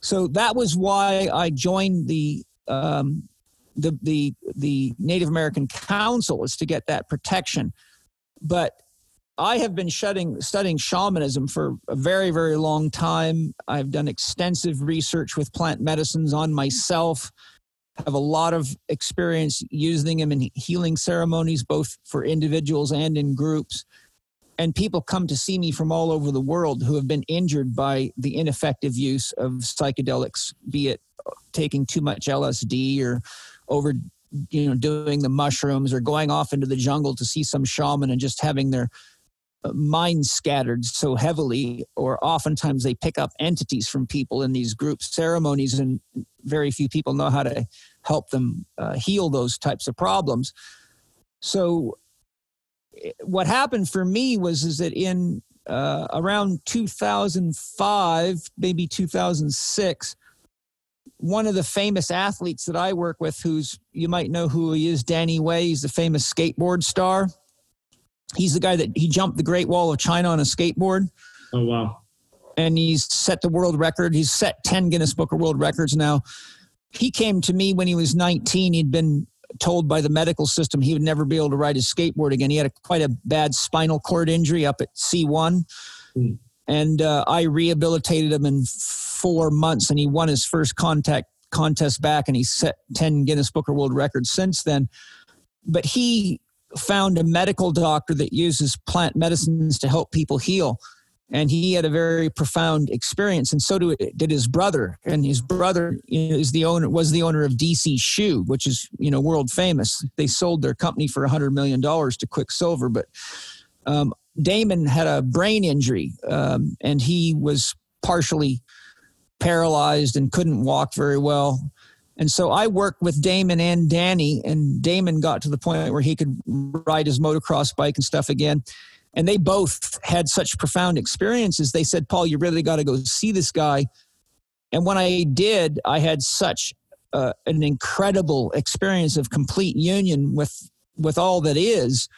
So that was why I joined the um The, the the Native American Council, is to get that protection. But I have been studying, studying shamanism for a very, very long time. I've done extensive research with plant medicines on myself. I have a lot of experience using them in healing ceremonies, both for individuals and in groups. And people come to see me from all over the world who have been injured by the ineffective use of psychedelics, be it taking too much L S D or over, you know, doing the mushrooms, or going off into the jungle to see some shaman and just having their mind scattered so heavily. Or oftentimes they pick up entities from people in these group ceremonies, and very few people know how to help them uh, heal those types of problems. So what happened for me was is that in uh, around two thousand five, maybe two thousand six, one of the famous athletes that I work with, who's, you might know who he is, Danny Way. He's the famous skateboard star. He's the guy that he jumped the Great Wall of China on a skateboard. Oh, wow. And he's set the world record. He's set ten Guinness Book of World Records now. He came to me when he was nineteen. He'd been told by the medical system he would never be able to ride his skateboard again. He had a, quite a bad spinal cord injury up at C one. Mm. And uh, I rehabilitated him in four months, and he won his first contact contest back, and he set ten Guinness Book of World Records since then. But he found a medical doctor that uses plant medicines to help people heal, and he had a very profound experience. And so did his brother. And his brother is the owner was the owner of D C Shoe, which is, you know, world famous. They sold their company for one hundred million dollars to Quicksilver, but. Um, Damon had a brain injury, um, and he was partially paralyzed and couldn't walk very well. And so I worked with Damon and Danny, and Damon got to the point where he could ride his motocross bike and stuff again. And they both had such profound experiences. They said, Paul, you really got to go see this guy. And when I did, I had such uh, an incredible experience of complete union with, with all that is,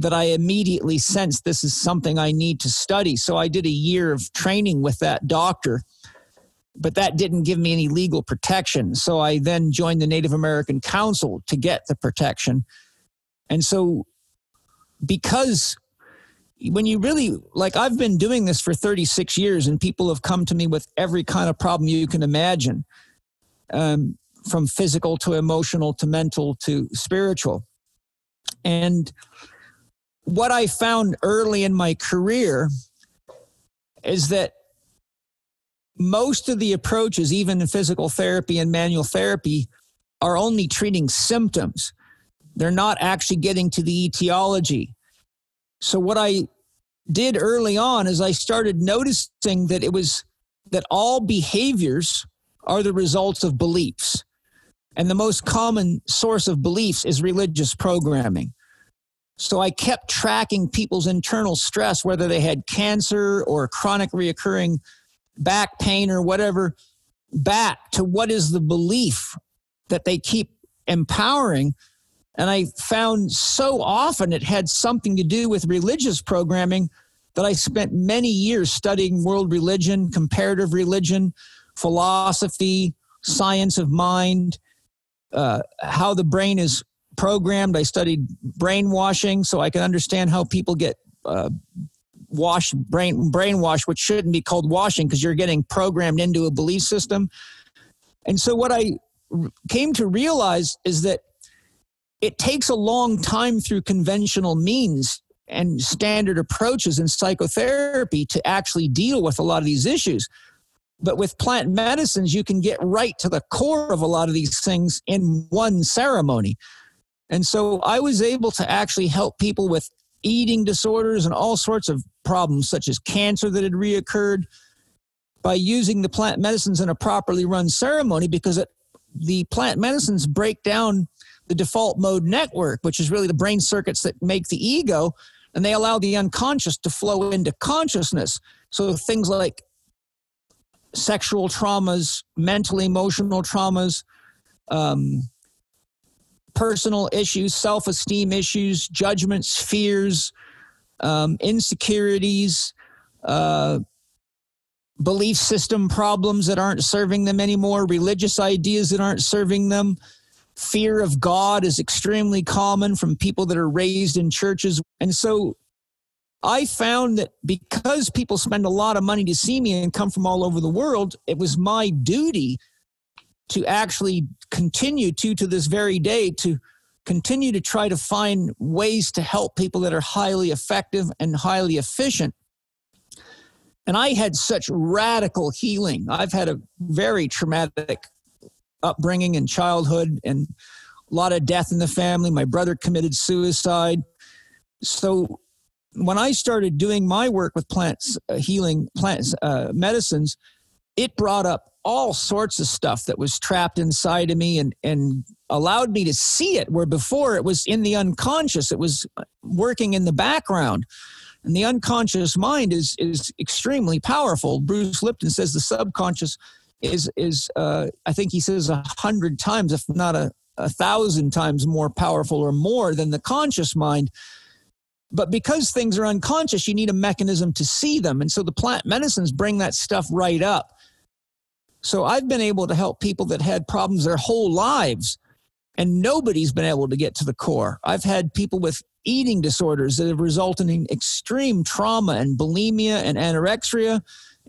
that I immediately sensed this is something I need to study. So I did a year of training with that doctor, but that didn't give me any legal protection. So I then joined the Native American Council to get the protection. And so because when you really, like, I've been doing this for thirty-six years, and people have come to me with every kind of problem you can imagine, um, from physical to emotional to mental to spiritual. And what I found early in my career is that most of the approaches, even in physical therapy and manual therapy, are only treating symptoms. They're not actually getting to the etiology. So what I did early on is I started noticing that it was that all behaviors are the results of beliefs. And the most common source of beliefs is religious programming. So I kept tracking people's internal stress, whether they had cancer or chronic reoccurring back pain or whatever, back to what is the belief that they keep empowering. And I found so often it had something to do with religious programming that I spent many years studying world religion, comparative religion, philosophy, science of mind, uh, how the brain is programmed. I studied brainwashing so I could understand how people get uh, washed, brain, brainwashed, which shouldn't be called washing because you're getting programmed into a belief system. And so what I came to realize is that it takes a long time through conventional means and standard approaches in psychotherapy to actually deal with a lot of these issues. But with plant medicines, you can get right to the core of a lot of these things in one ceremony. And so I was able to actually help people with eating disorders and all sorts of problems, such as cancer that had reoccurred, by using the plant medicines in a properly run ceremony, because it, the plant medicines break down the default mode network, which is really the brain circuits that make the ego, and they allow the unconscious to flow into consciousness. So things like sexual traumas, mental, emotional traumas, um, personal issues, self-esteem issues, judgments, fears, um, insecurities, uh, belief system problems that aren't serving them anymore, religious ideas that aren't serving them. Fear of God is extremely common from people that are raised in churches. And so I found that because people spend a lot of money to see me and come from all over the world, it was my duty to actually continue to, to this very day, to continue to try to find ways to help people that are highly effective and highly efficient. And I had such radical healing. I've had a very traumatic upbringing and childhood and a lot of death in the family. My brother committed suicide. So when I started doing my work with plants, uh, healing plants, uh, medicines, it brought up all sorts of stuff that was trapped inside of me and, and allowed me to see it, where before it was in the unconscious. It was working in the background. And the unconscious mind is is extremely powerful. Bruce Lipton says the subconscious is, is uh, I think he says a hundred times, if not a, a thousand times more powerful or more than the conscious mind. But because things are unconscious, you need a mechanism to see them. And so the plant medicines bring that stuff right up. So I've been able to help people that had problems their whole lives, and nobody's been able to get to the core. I've had people with eating disorders that have resulted in extreme trauma and bulimia and anorexia,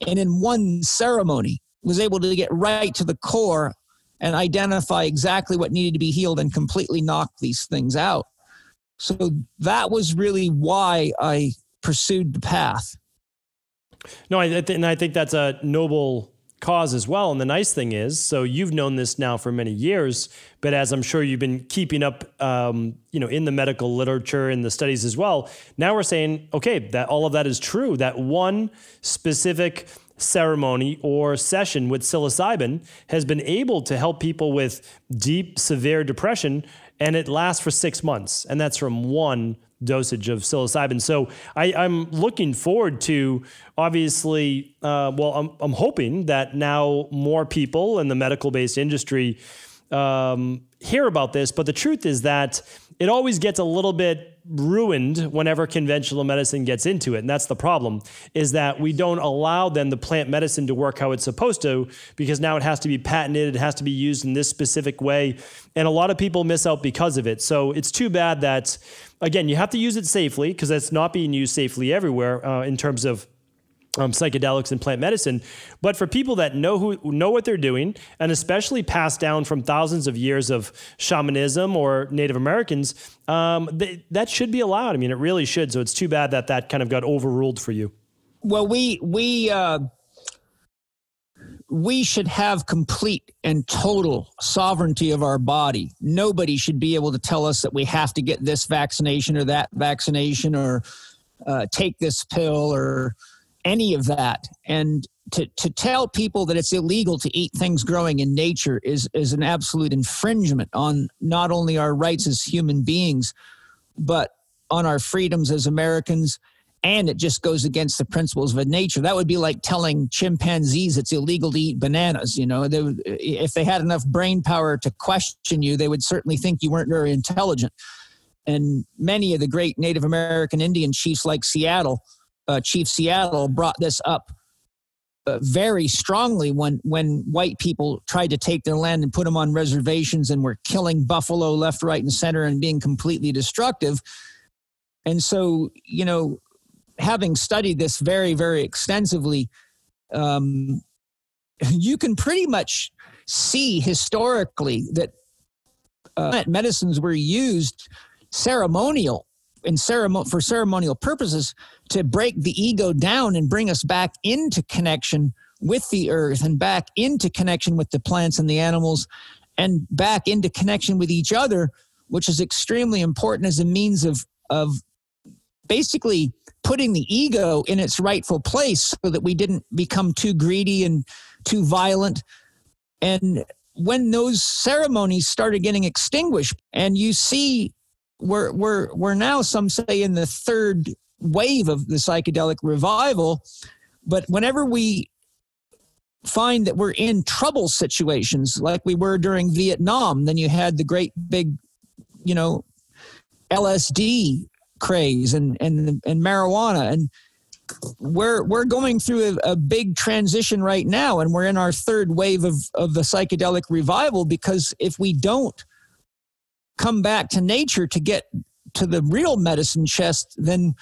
and in one ceremony was able to get right to the core and identify exactly what needed to be healed and completely knock these things out. So that was really why I pursued the path. No, I th- and I think that's a noble cause as well. And the nice thing is, so you've known this now for many years, but as I'm sure you've been keeping up, um, you know, in the medical literature and the studies as well, now we're saying, okay, that all of that is true. That one specific ceremony or session with psilocybin has been able to help people with deep, severe depression, and it lasts for six months. And that's from one dosage of psilocybin. So I, I'm looking forward to, obviously, uh, well, I'm, I'm hoping that now more people in the medical-based industry um, hear about this. But the truth is that it always gets a little bit ruined whenever conventional medicine gets into it. And that's the problem, is that we don't allow then the plant medicine to work how it's supposed to, because now it has to be patented. It has to be used in this specific way. And a lot of people miss out because of it. So it's too bad that, again, you have to use it safely, because it's not being used safely everywhere uh, in terms of Um, psychedelics and plant medicine. But for people that know who know what they're doing, and especially passed down from thousands of years of shamanism or Native Americans, um, they, that should be allowed. I mean, it really should. So it's too bad that that kind of got overruled for you. Well, we, we, uh, we should have complete and total sovereignty of our body. Nobody should be able to tell us that we have to get this vaccination or that vaccination, or uh, take this pill, or any of that. And to, to tell people that it's illegal to eat things growing in nature is, is an absolute infringement on not only our rights as human beings, but on our freedoms as Americans. And it just goes against the principles of nature. That would be like telling chimpanzees it's illegal to eat bananas. You know, they would, if they had enough brain power to question you, they would certainly think you weren't very intelligent. And many of the great Native American Indian chiefs, like Seattle, Uh, Chief Seattle, brought this up uh, very strongly when, when white people tried to take their land and put them on reservations and were killing buffalo left, right, and center and being completely destructive. And so, you know, having studied this very, very extensively, um, you can pretty much see historically that uh, medicines were used ceremonial in ceremony for ceremonial purposes to break the ego down and bring us back into connection with the earth, and back into connection with the plants and the animals, and back into connection with each other, which is extremely important as a means of, of basically putting the ego in its rightful place, so that we didn't become too greedy and too violent. And when those ceremonies started getting extinguished, and you see We're, we're, we're now, some say, in the third wave of the psychedelic revival. But whenever we find that we're in trouble situations, like we were during Vietnam, then you had the great big, you know, L S D craze and, and, and marijuana. And we're, we're going through a, a big transition right now, and we're in our third wave of, of the psychedelic revival, because if we don't come back to nature to get to the real medicine chest, then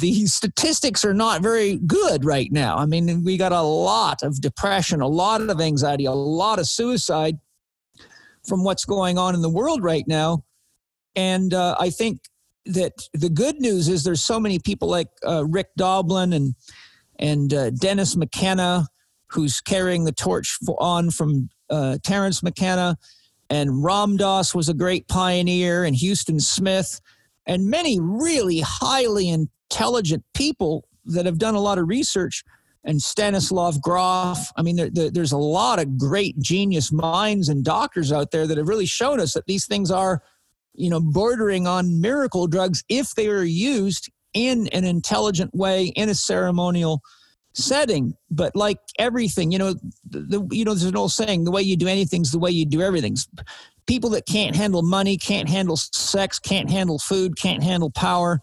the statistics are not very good right now. I mean, we got a lot of depression, a lot of anxiety, a lot of suicide from what's going on in the world right now. And uh, I think that the good news is there's so many people like uh, Rick Doblin and, and uh, Dennis McKenna, who's carrying the torch on from uh, Terence McKenna, and Ram Dass was a great pioneer, and Houston Smith, and many really highly intelligent people that have done a lot of research, and Stanislav Grof. I mean, there, there, there's a lot of great genius minds and doctors out there that have really shown us that these things are, you know, bordering on miracle drugs if they are used in an intelligent way, in a ceremonial setting. But like everything, you know, the, you know, there's an old saying, the way you do anything's the way you do everything's. People that can't handle money, can't handle sex, can't handle food, can't handle power.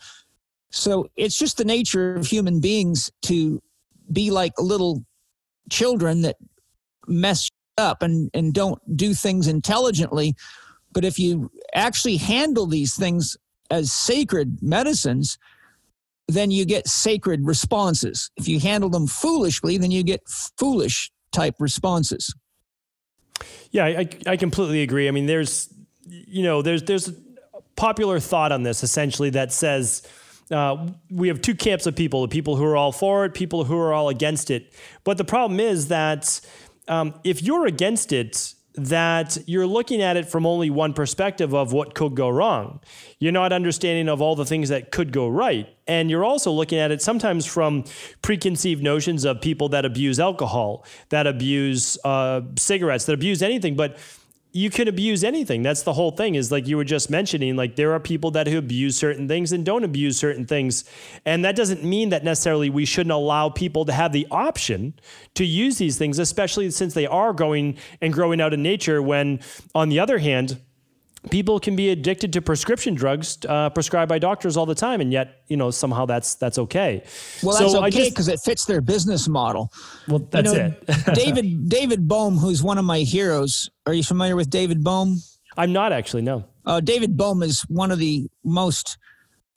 So it's just the nature of human beings to be like little children that mess up and, and don't do things intelligently. But if you actually handle these things as sacred medicines, then you get sacred responses. If you handle them foolishly, then you get foolish type responses. Yeah, I, I completely agree. I mean, there's, you know, there's, there's popular thought on this essentially that says, uh, we have two camps of people, the people who are all for it, people who are all against it. But the problem is that, um, if you're against it, that you're looking at it from only one perspective of what could go wrong. You're not understanding of all the things that could go right. And you're also looking at it sometimes from preconceived notions of people that abuse alcohol, that abuse uh, cigarettes, that abuse anything. But you can abuse anything. That's the whole thing, is like you were just mentioning, like there are people that who abuse certain things and don't abuse certain things. And that doesn't mean that necessarily we shouldn't allow people to have the option to use these things, especially since they are going and growing out in nature, when on the other hand, people can be addicted to prescription drugs uh, prescribed by doctors all the time, and yet, you know, somehow that's that's okay. Well, so that's okay because it fits their business model. Well, that's you know, it. David David Bohm, who's one of my heroes. Are you familiar with David Bohm? I'm not actually. No. Uh, David Bohm is one of the most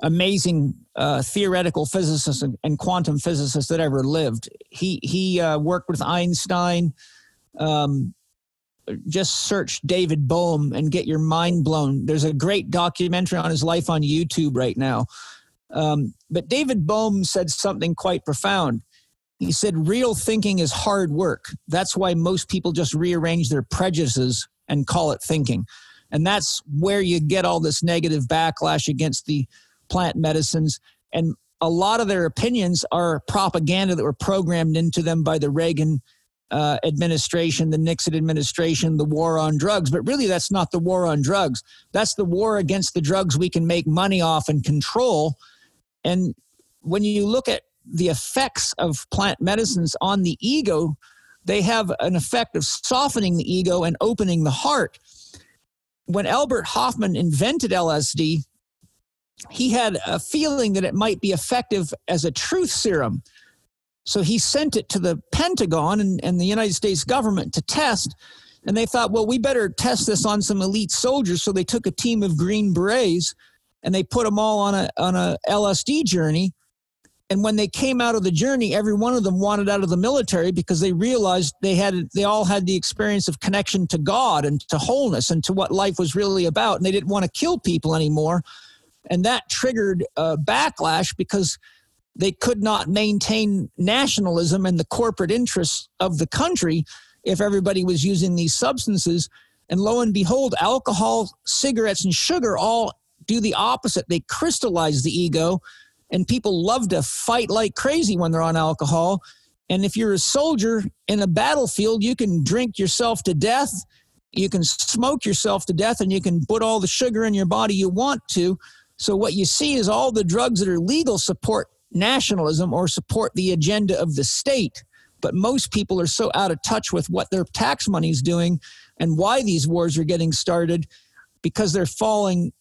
amazing uh, theoretical physicists and, and quantum physicists that ever lived. He he uh, worked with Einstein. Um, Just search David Bohm and get your mind blown. There's a great documentary on his life on YouTube right now. Um, but David Bohm said something quite profound. He said, real thinking is hard work. That's why most people just rearrange their prejudices and call it thinking. And that's where you get all this negative backlash against the plant medicines. And a lot of their opinions are propaganda that were programmed into them by the Reagan Uh, administration, the Nixon administration, the war on drugs. But really, that's not the war on drugs. That's the war against the drugs we can make money off and control. And when you look at the effects of plant medicines on the ego, they have an effect of softening the ego and opening the heart. When Albert Hofmann invented L S D, he had a feeling that it might be effective as a truth serum. So he sent it to the Pentagon and, and the United States government to test. And they thought, well, we better test this on some elite soldiers. So they took a team of Green Berets and they put them all on a, on a L S D journey. And when they came out of the journey, every one of them wanted out of the military because they realized they had, they all had the experience of connection to God and to wholeness and to what life was really about. And they didn't want to kill people anymore. And that triggered a backlash because they could not maintain nationalism and the corporate interests of the country if everybody was using these substances. And lo and behold, alcohol, cigarettes, and sugar all do the opposite. They crystallize the ego, and people love to fight like crazy when they're on alcohol. And if you're a soldier in a battlefield, you can drink yourself to death, you can smoke yourself to death, and you can put all the sugar in your body you want to. So what you see is all the drugs that are legal support nationalism or support the agenda of the state. But most people are so out of touch with what their tax money is doing and why these wars are getting started, because they're falling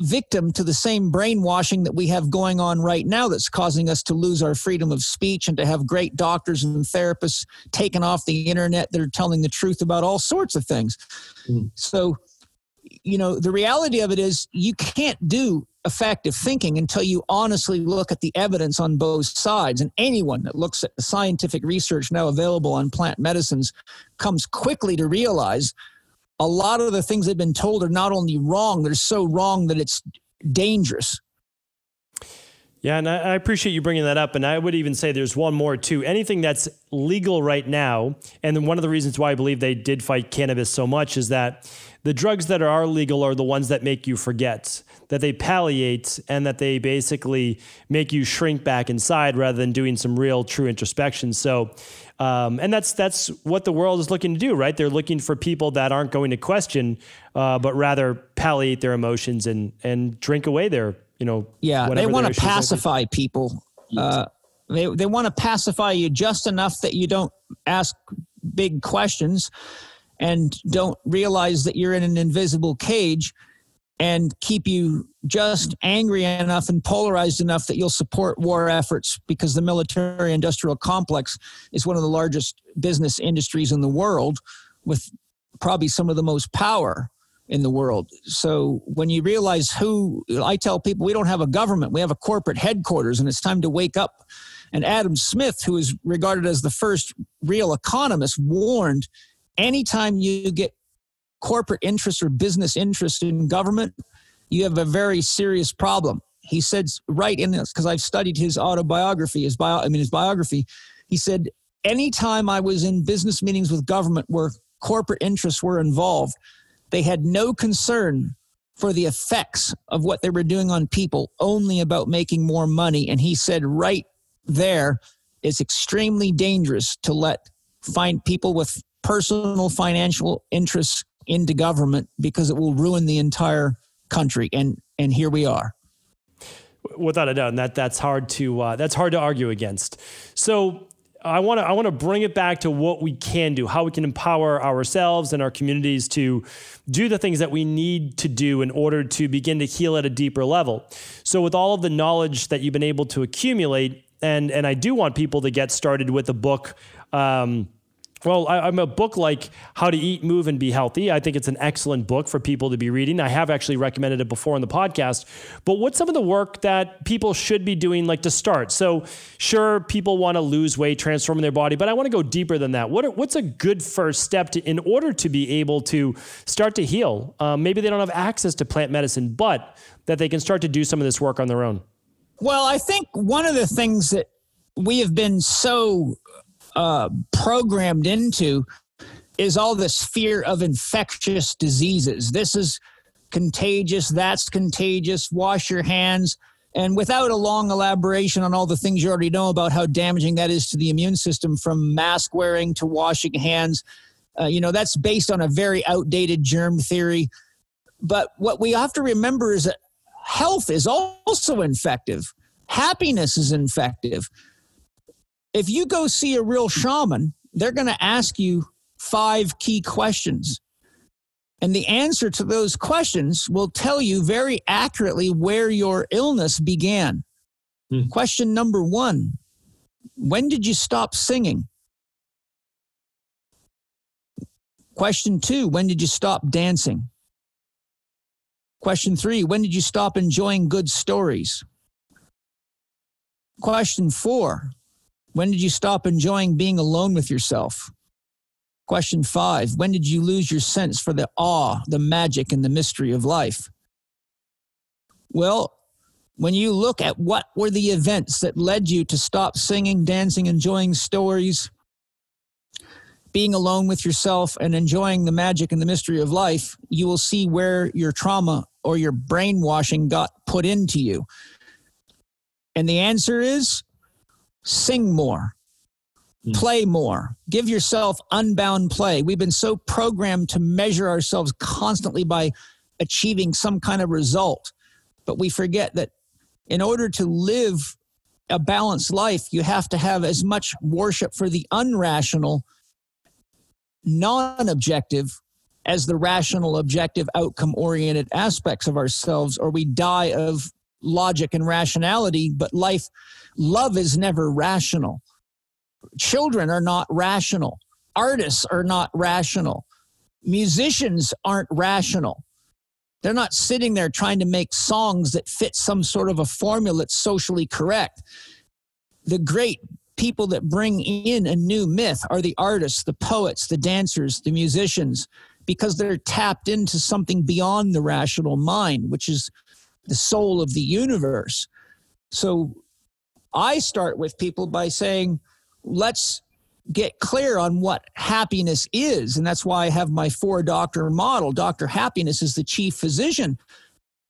victim to the same brainwashing that we have going on right now that's causing us to lose our freedom of speech and to have great doctors and therapists taken off the internet that are telling the truth about all sorts of things. Mm. So, you know, the reality of it is you can't do effective thinking until you honestly look at the evidence on both sides. And anyone that looks at the scientific research now available on plant medicines comes quickly to realize a lot of the things they've been told are not only wrong, they're so wrong that it's dangerous. Yeah, and I appreciate you bringing that up. And I would even say there's one more too. Anything that's legal right now, and then one of the reasons why I believe they did fight cannabis so much is that the drugs that are legal are the ones that make you forget, that they palliate, and that they basically make you shrink back inside rather than doing some real true introspection. So, um, and that's, that's what the world is looking to do, right? They're looking for people that aren't going to question, uh, but rather palliate their emotions and, and drink away their, you know, yeah, they want to pacify people. Uh, they, they want to pacify you just enough that you don't ask big questions and don't realize that you're in an invisible cage, and keep you just angry enough and polarized enough that you'll support war efforts, because the military industrial complex is one of the largest business industries in the world, with probably some of the most power in the world. So when you realize who, I tell people, we don't have a government, we have a corporate headquarters, and it's time to wake up. And Adam Smith, who is regarded as the first real economist, warned, anytime you get corporate interests or business interests in government, you have a very serious problem. He said right in this, because I've studied his autobiography, his bio, I mean his biography, he said, anytime I was in business meetings with government where corporate interests were involved, they had no concern for the effects of what they were doing on people, only about making more money. And he said right there, it's extremely dangerous to let find people with personal financial interests into government, because it will ruin the entire country. And, and here we are. Without a doubt. And that that's hard to, uh, that's hard to argue against. So I want to I want to bring it back to what we can do, how we can empower ourselves and our communities to do the things that we need to do in order to begin to heal at a deeper level. So with all of the knowledge that you've been able to accumulate, and and I do want people to get started with a book. Um, Well, I, I'm a book like How to Eat, Move, and Be Healthy. I think it's an excellent book for people to be reading. I have actually recommended it before on the podcast. But what's some of the work that people should be doing, like, to start? So sure, people want to lose weight, transform their body, but I want to go deeper than that. What, what's a good first step to, in order to be able to start to heal? Um, maybe they don't have access to plant medicine, but that they can start to do some of this work on their own. Well, I think one of the things that we have been so... Uh, programmed into is all this fear of infectious diseases. This is contagious, that's contagious, wash your hands. And without a long elaboration on all the things you already know about how damaging that is to the immune system, from mask wearing to washing hands, uh, you know, that's based on a very outdated germ theory. But what we have to remember is that health is also infective. Happiness is infective. If you go see a real shaman, they're going to ask you five key questions. And the answer to those questions will tell you very accurately where your illness began. Hmm. Question number one, when did you stop singing? Question two, when did you stop dancing? Question three, when did you stop enjoying good stories? Question four, when did you stop enjoying being alone with yourself? Question five, when did you lose your sense for the awe, the magic, and the mystery of life? Well, when you look at what were the events that led you to stop singing, dancing, enjoying stories, being alone with yourself, and enjoying the magic and the mystery of life, you will see where your trauma or your brainwashing got put into you. And the answer is, sing more, play more, give yourself unbound play. We've been so programmed to measure ourselves constantly by achieving some kind of result. But we forget that in order to live a balanced life, you have to have as much worship for the unrational, non-objective as the rational, objective, outcome-oriented aspects of ourselves, or we die of logic and rationality. But life, love is never rational. Children are not rational. Artists are not rational. Musicians aren't rational. They're not sitting there trying to make songs that fit some sort of a formula that's socially correct. The great people that bring in a new myth are the artists, the poets, the dancers, the musicians, because they're tapped into something beyond the rational mind, which is the soul of the universe. So I start with people by saying, let's get clear on what happiness is. And that's why I have my four doctor model. Doctor Happiness is the chief physician.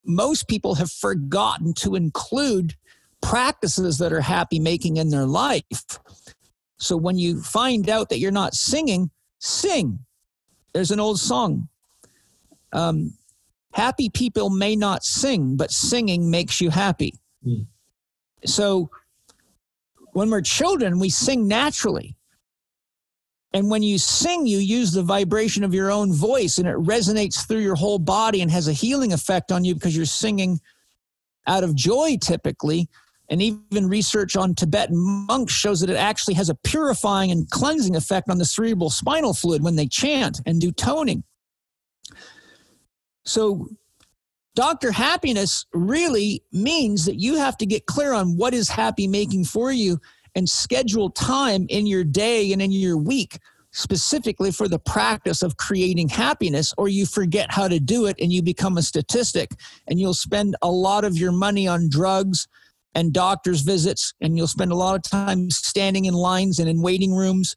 Most people have forgotten to include practices that are happy making in their life. So when you find out that you're not singing, sing. There's an old song. Um, Happy people may not sing, but singing makes you happy. Mm. So when we're children, we sing naturally. And when you sing, you use the vibration of your own voice, and it resonates through your whole body and has a healing effect on you because you're singing out of joy typically. And even research on Tibetan monks shows that it actually has a purifying and cleansing effect on the cerebral spinal fluid when they chant and do toning. So Doctor Happiness really means that you have to get clear on what is happy making for you and schedule time in your day and in your week specifically for the practice of creating happiness, or you forget how to do it and you become a statistic, and you'll spend a lot of your money on drugs and doctor's visits, and you'll spend a lot of time standing in lines and in waiting rooms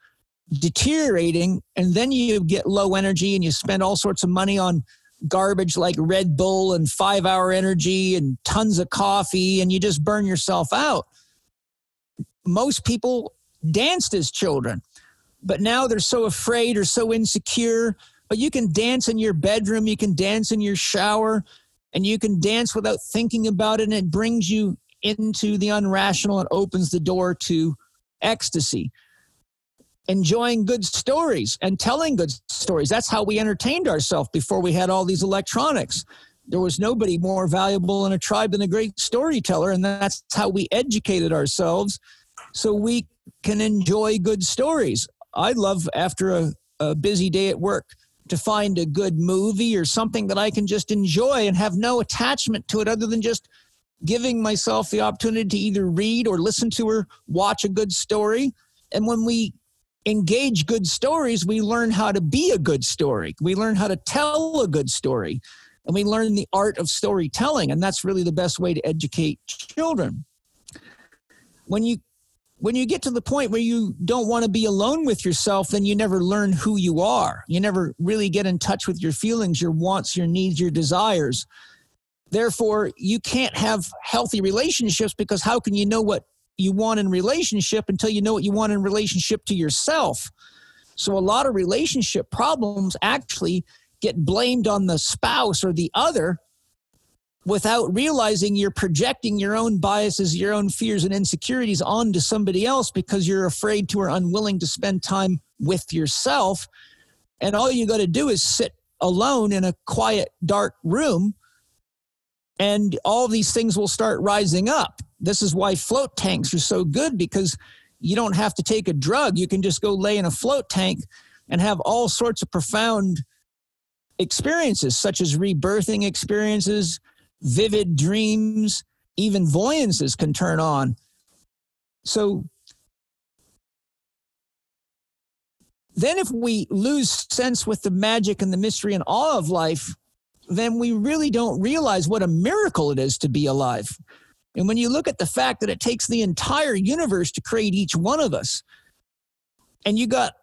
deteriorating, and then you get low energy and you spend all sorts of money on garbage like Red Bull and five hour energy and tons of coffee, and you just burn yourself out. Most people danced as children, but now they're so afraid or so insecure. But you can dance in your bedroom, you can dance in your shower, and you can dance without thinking about it, and it brings you into the unrational and opens the door to ecstasy. enjoying good stories and telling good stories. That's how we entertained ourselves before we had all these electronics. There was nobody more valuable in a tribe than a great storyteller, and that's how we educated ourselves so we can enjoy good stories. I love, after a, a busy day at work, to find a good movie or something that I can just enjoy and have no attachment to it other than just giving myself the opportunity to either read or listen to or watch a good story. And when we engage good stories, we learn how to be a good story. We learn how to tell a good story. And we learn the art of storytelling, and that's really the best way to educate children. When you when you get to the point where you don't want to be alone with yourself, then you never learn who you are. You never really get in touch with your feelings, your wants, your needs, your desires. Therefore, you can't have healthy relationships, because how can you know what you want in relationship until you know what you want in relationship to yourself? So a lot of relationship problems actually get blamed on the spouse or the other without realizing you're projecting your own biases, your own fears and insecurities onto somebody else because you're afraid to or unwilling to spend time with yourself. And all you got to do is sit alone in a quiet, dark room, and all these things will start rising up. This is why float tanks are so good, because you don't have to take a drug. You can just go lay in a float tank and have all sorts of profound experiences, such as rebirthing experiences, vivid dreams, even voyances can turn on. So then if we lose sense with the magic and the mystery and awe of life, then we really don't realize what a miracle it is to be alive. And when you look at the fact that it takes the entire universe to create each one of us, and you got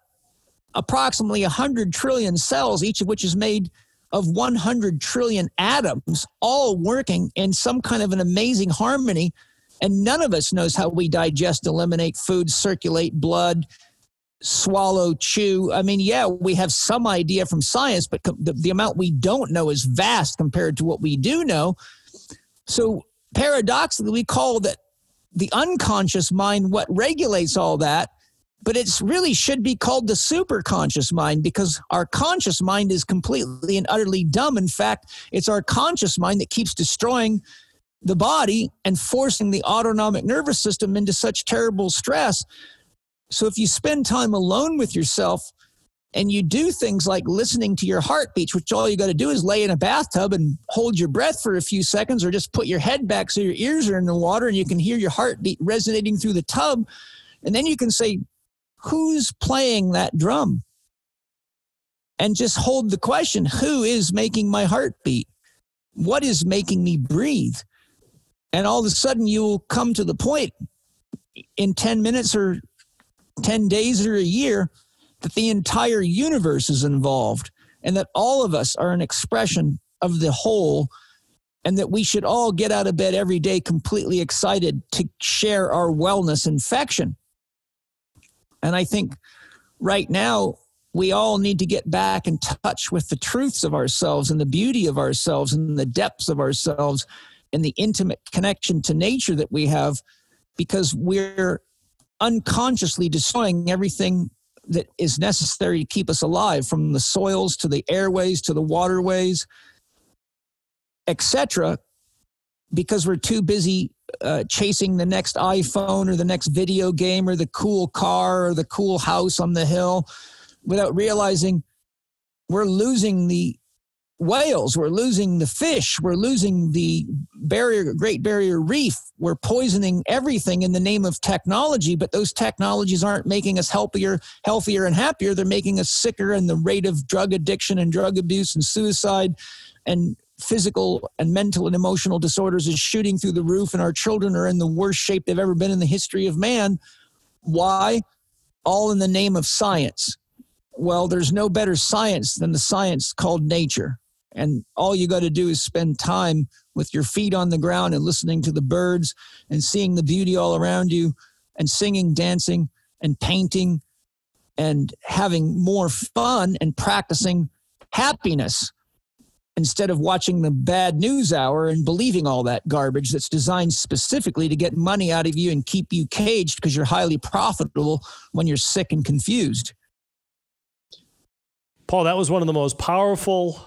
approximately one hundred trillion cells, each of which is made of one hundred trillion atoms, all working in some kind of an amazing harmony. And none of us knows how we digest, eliminate food, circulate blood, swallow, chew. I mean, yeah, we have some idea from science, but the, the amount we don't know is vast compared to what we do know. So paradoxically, we call that the unconscious mind what regulates all that. But it's really should be called the superconscious mind, because our conscious mind is completely and utterly dumb. In fact, it's our conscious mind that keeps destroying the body and forcing the autonomic nervous system into such terrible stress. So if you spend time alone with yourself and you do things like listening to your heartbeats, which all you got to do is lay in a bathtub and hold your breath for a few seconds, or just put your head back so your ears are in the water and you can hear your heartbeat resonating through the tub. And then you can say, who's playing that drum? And just hold the question, who is making my heart beat? What is making me breathe? And all of a sudden you will come to the point in ten minutes or ten days or a year that the entire universe is involved, and that all of us are an expression of the whole, and that we should all get out of bed every day completely excited to share our wellness infection. And I think right now we all need to get back in touch with the truths of ourselves and the beauty of ourselves and the depths of ourselves and the intimate connection to nature that we have, because we're unconsciously destroying everything that is necessary to keep us alive, from the soils to the airways to the waterways, et cetera, because we're too busy Uh, chasing the next iPhone or the next video game or the cool car or the cool house on the hill, without realizing we're losing the whales, we're losing the fish, we're losing the barrier, Great Barrier Reef. We're poisoning everything in the name of technology, but those technologies aren't making us healthier, healthier and happier. They're making us sicker, and the rate of drug addiction and drug abuse and suicide and physical and mental and emotional disorders is shooting through the roof, and our children are in the worst shape they've ever been in the history of man. Why? All in the name of science. Well, there's no better science than the science called nature. And all you got to do is spend time with your feet on the ground and listening to the birds and seeing the beauty all around you and singing, dancing, and painting, and having more fun and practicing happiness. instead of watching the bad news hour and believing all that garbage that's designed specifically to get money out of you and keep you caged because you're highly profitable when you're sick and confused. Paul, that was one of the most powerful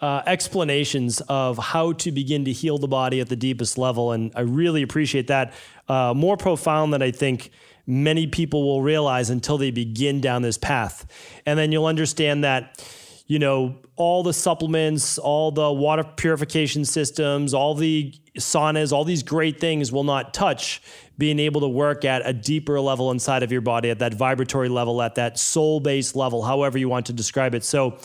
uh, explanations of how to begin to heal the body at the deepest level. And I really appreciate that. Uh, more profound than I think many people will realize until they begin down this path. And then you'll understand that, you know, all the supplements, all the water purification systems, all the saunas, all these great things will not touch being able to work at a deeper level inside of your body, at that vibratory level, at that soul-based level, however you want to describe it. So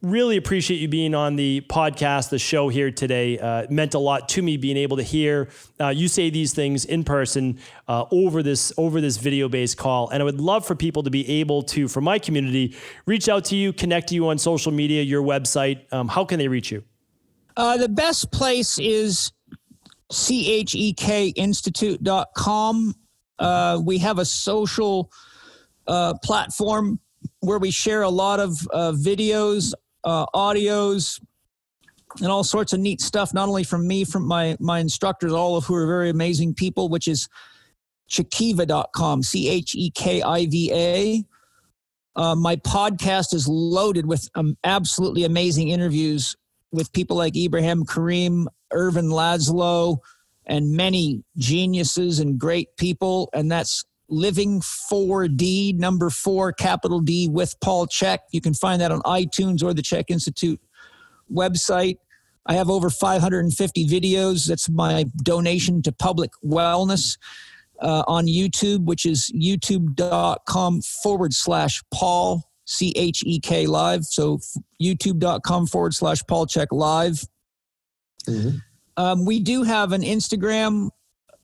really appreciate you being on the podcast, the show here today. Uh, it meant a lot to me being able to hear uh, you say these things in person uh, over this over this video-based call. And I would love for people to be able to, for my community, reach out to you, connect to you on social media, your website. Um, how can they reach you? Uh, the best place is chek institute dot com. Uh, we have a social uh, platform where we share a lot of uh, videos, uh, audios, and all sorts of neat stuff, not only from me, from my, my instructors, all of who are very amazing people, which is chekiva dot com, C H E K I V A. Uh, my podcast is loaded with um, absolutely amazing interviews with people like Ibrahim Karim, Irvin Laszlo, and many geniuses and great people. And that's Living four D, number four, capital D, with Paul Chek. You can find that on iTunes or the Chek Institute website. I have over five hundred fifty videos. That's my donation to public wellness uh, on YouTube, which is youtube.com forward slash Paul, C H E K Live. So youtube.com forward slash Paul Chek Live. Mm-hmm. Um, we do have an Instagram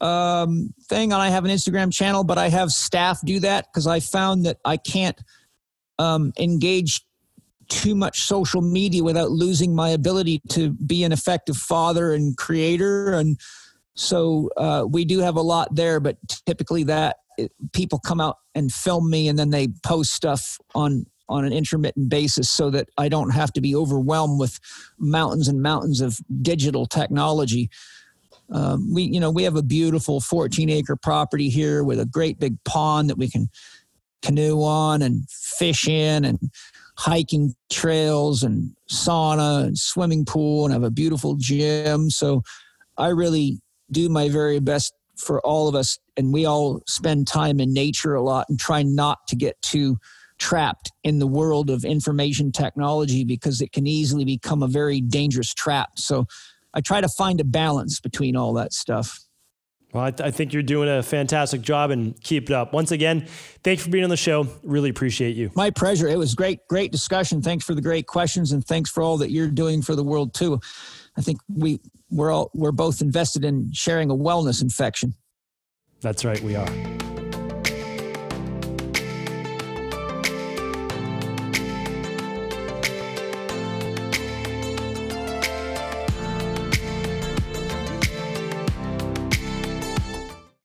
um, thing, and I have an Instagram channel, but I have staff do that because I found that I can't um, engage too much social media without losing my ability to be an effective father and creator. And so uh, we do have a lot there, but typically that it, people come out and film me, and then they post stuff on on an intermittent basis so that I don't have to be overwhelmed with mountains and mountains of digital technology. Um, we, you know, we have a beautiful fourteen acre property here with a great big pond that we can canoe on and fish in, and hiking trails and sauna and swimming pool, and have a beautiful gym. So I really do my very best for all of us. And we all spend time in nature a lot and try not to get too trapped in the world of information technology, because it can easily become a very dangerous trap. So I try to find a balance between all that stuff. Well, I, th I think you're doing a fantastic job, and keep it up. Once again, thanks for being on the show. Really appreciate you. My pleasure. It was great, great discussion. Thanks for the great questions, and thanks for all that you're doing for the world too. I think we, we're all, we're both invested in sharing a wellness infection. That's right, we are.